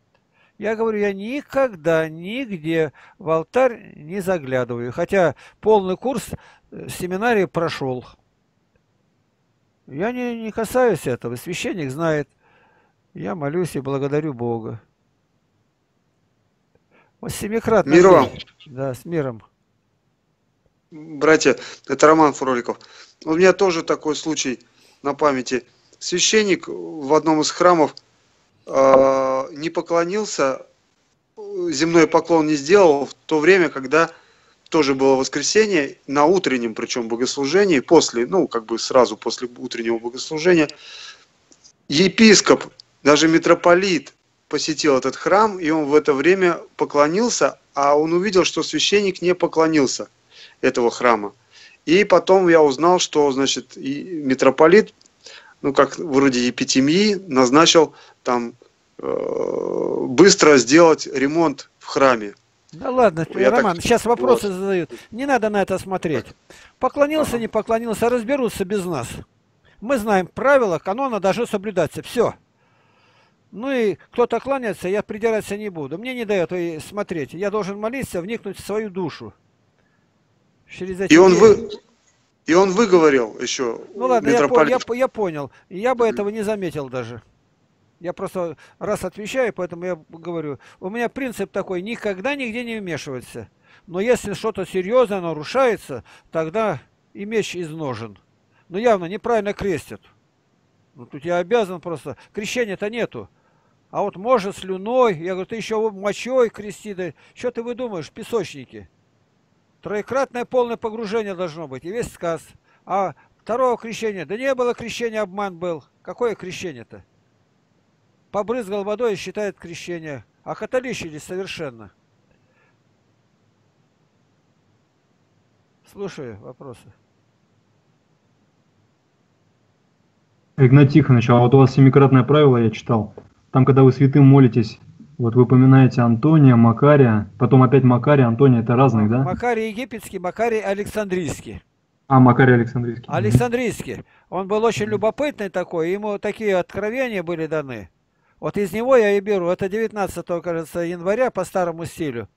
Я говорю, я никогда, нигде в алтарь не заглядываю. Хотя полный курс семинарии прошел. Я не касаюсь этого. Священник знает. Я молюсь и благодарю Бога. Вот семикратно. Мир вам. Да, с миром. Братья, это Роман Фроликов. У меня тоже такой случай на памяти. Священник в одном из храмов не поклонился, земной поклон не сделал в то время, когда тоже было воскресенье, на утреннем причем богослужении, после, ну как бы сразу после утреннего богослужения, епископ, даже митрополит посетил этот храм, и он в это время поклонился, а он увидел, что священник не поклонился этого храма. И потом я узнал, что, значит, и митрополит, ну как вроде епитемии, назначил там быстро сделать ремонт в храме. Да ладно, Роман, так... сейчас вопросы вот задают. Не надо на это смотреть. Поклонился, не поклонился, разберутся без нас. Мы знаем правила, канона должно соблюдаться. Все. Ну и кто-то кланяется, я придираться не буду. Мне не дает смотреть. Я должен молиться, вникнуть в свою душу. И он выговорил еще. Ну ладно, я понял. Я бы этого не заметил даже. Я просто раз отвечаю, поэтому я говорю. У меня принцип такой: никогда нигде не вмешиваться. Но если что-то серьезно нарушается, тогда и меч изножен. Но явно неправильно крестят. Ну, тут я обязан просто. Крещения-то нету. А вот может слюной. Я говорю, ты еще мочой крести. Да. Что ты выдумаешь? Песочники. Троекратное полное погружение должно быть. И весь сказ. А второго крещения. Да не было крещения, обман был. Какое крещение-то? Побрызгал водой и считает крещение. А католичились совершенно. Слушаю вопросы. Игнат Тихонович, а вот у вас семикратное правило я читал. Там, когда вы святым молитесь, вот вы упоминаете Антония, Макария, потом опять Макария, Антония, это разные, да? Макарий египетский, Макарий Александрийский. А, Макарий Александрийский. Александрийский. Он был очень любопытный такой, ему такие откровения были даны. Вот из него я и беру, это 19, кажется, января по старому стилю.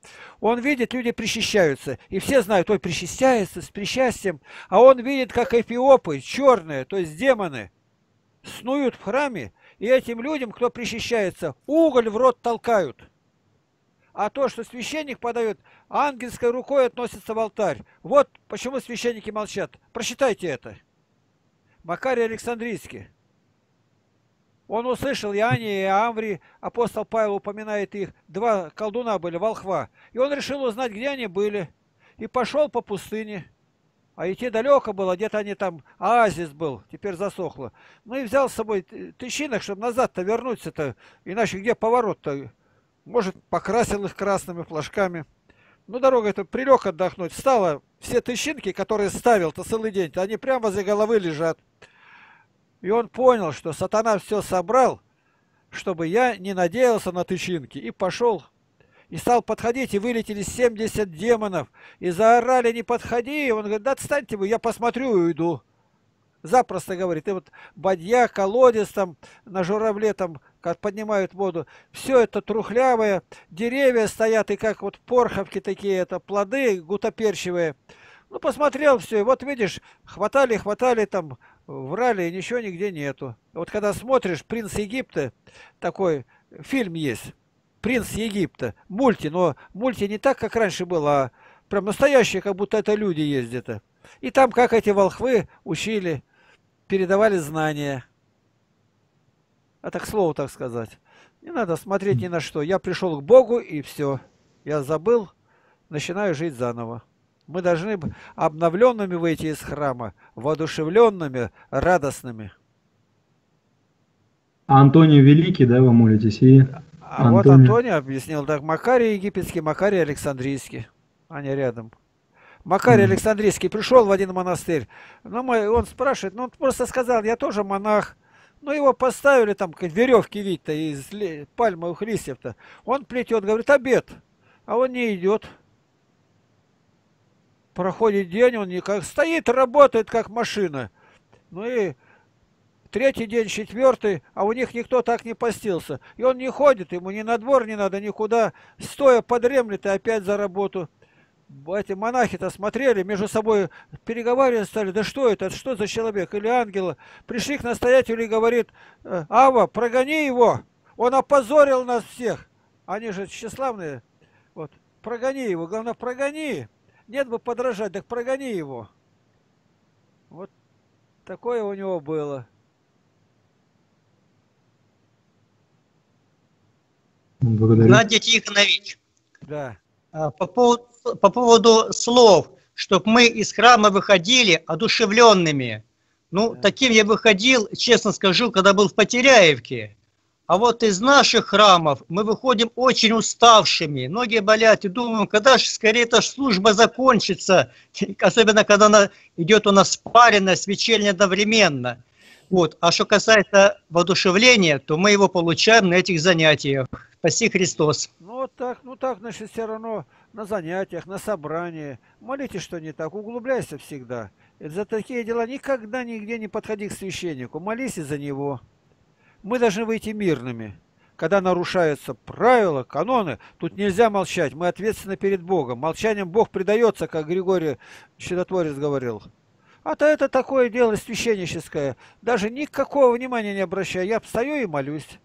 Он видит, люди причащаются, и все знают, ой, причащается с причастием, а он видит, как эфиопы, черные, то есть демоны, снуют в храме, и этим людям, кто причащается, уголь в рот толкают. А то, что священник подает, ангельской рукой относится в алтарь. Вот почему священники молчат. Прочитайте это. Макарий Александрийский. Он услышал Иоанне и Амври, апостол Павел упоминает их, два колдуна были, волхва. И он решил узнать, где они были, и пошел по пустыне. А идти далеко было, где-то они там, оазис был, теперь засохло. Ну и взял с собой тычинок, чтобы назад-то вернуться-то, иначе где поворот-то? Может, покрасил их красными флажками. Ну, дорога-то, прилег отдохнуть. Встала, все тычинки, которые ставил-то целый день-то, они прямо возле головы лежат. И он понял, что сатана все собрал, чтобы я не надеялся на тычинки, и пошел. И стал подходить, и вылетели 70 демонов. И заорали, не подходи. И он говорит, да отстаньте вы, я посмотрю и уйду. Запросто говорит. И вот бадья, колодец там, на журавле там, как поднимают воду. Все это трухлявое. Деревья стоят, и как вот порховки такие, это плоды гутоперчивые. Ну, посмотрел все. И вот видишь, хватали, хватали там, врали, и ничего нигде нету. Вот когда смотришь, «Принц Египта», такой фильм есть. «Принц Египта», мульти, но мульти не так, как раньше было, а прям настоящие, как будто это люди ездят. И там, как эти волхвы учили, передавали знания. А так, к слову, так сказать. Не надо смотреть ни на что. Я пришел к Богу, и все. Я забыл, начинаю жить заново. Мы должны обновленными выйти из храма, воодушевленными, радостными. Антоний Великий, да, вы молитесь? И... А Антоний. Вот Антоний объяснил, так, Макарий египетский, Макарий Александрийский. Они рядом. Макарий Александрийский пришел в один монастырь. Ну, он спрашивает, ну, он просто сказал, я тоже монах. Ну, его поставили там, веревки вить-то из пальмовых листьев-то. Он плетет, говорит, обед. А он не идет. Проходит день, он никак стоит, работает, как машина. Ну, и... Третий день, четвертый, а у них никто так не постился. И он не ходит, ему ни на двор не надо, никуда. Стоя подремлет и опять за работу. Эти монахи-то смотрели, между собой переговаривали, стали, да что это, что за человек или ангела. Пришли к настоятелю и говорит, Ава, прогони его, он опозорил нас всех. Они же тщеславные. Вот, прогони его, главное, прогони. Нет бы подражать, так прогони его. Вот такое у него было. Геннадий Тихонович, да. по поводу слов, чтобы мы из храма выходили одушевленными. Ну, да. Таким я выходил, честно скажу, когда был в Потеряевке. А вот из наших храмов мы выходим очень уставшими, ноги болят, и думаем, когда же скорее эта служба закончится, особенно когда она идет у нас спаренность, вечерняя одновременно. Вот. А что касается воодушевления, то мы его получаем на этих занятиях. Спаси Христос. Ну так, значит, все равно на занятиях, на собрании. Молитесь, что не так, углубляйся всегда. За такие дела никогда нигде не подходи к священнику. Молись за него. Мы должны выйти мирными. когда нарушаются правила, каноны, тут нельзя молчать, мы ответственны перед Богом. Молчанием Бог предается, как Григорий Чудотворец говорил. А то это такое дело священническое, даже никакого внимания не обращаю, я встаю и молюсь.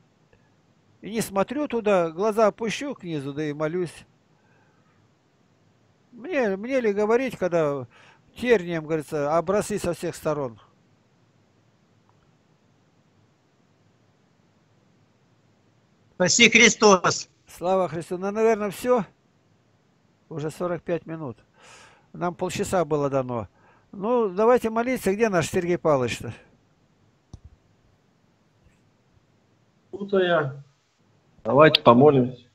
И не смотрю туда, глаза опущу к низу, да и молюсь. Мне ли говорить, когда тернием, говорится, обросли со всех сторон? Спаси Христос! Слава Христу! Ну, наверное, все. Уже 45 минут. Нам полчаса было дано. Ну, давайте молиться. Где наш Сергей Павлович-то? Тут я. Давайте помолимся.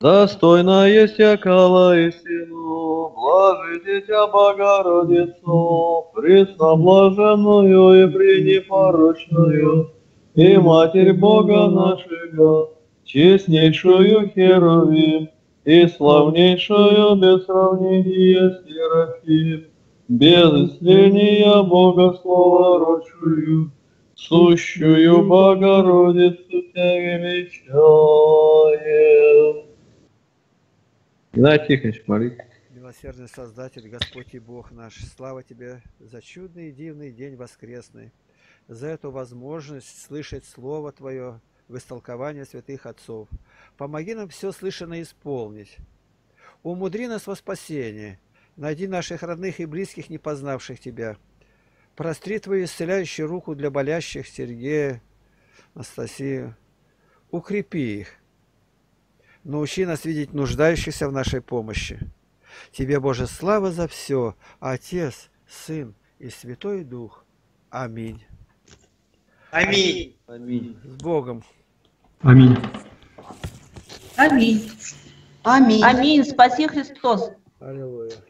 Достойно есть якала и сину, блажитеся Богородицу, пресноблаженную и пренепорочную, и Матерь Бога нашего, честнейшую Херувим, и славнейшую без сравнения Серафим, без исцеления Бога Слова рочую, сущую Богородицу Тебя величаем. Игнатий Тихонович, молитесь. Милосердный Создатель, Господь и Бог наш, слава Тебе за чудный и дивный день воскресный, за эту возможность слышать Слово Твое в истолковании святых отцов. Помоги нам все слышанное исполнить. Умудри нас во спасение. Найди наших родных и близких, не познавших Тебя. Простри Твою исцеляющую руку для болящих Сергея, Анастасию. Укрепи их. Научи нас видеть нуждающихся в нашей помощи. Тебе, Боже, слава за все. Отец, Сын и Святой Дух. Аминь. Аминь. Аминь. С Богом. Аминь. Аминь. Аминь. Аминь. Спаси Христос. Аллилуйя.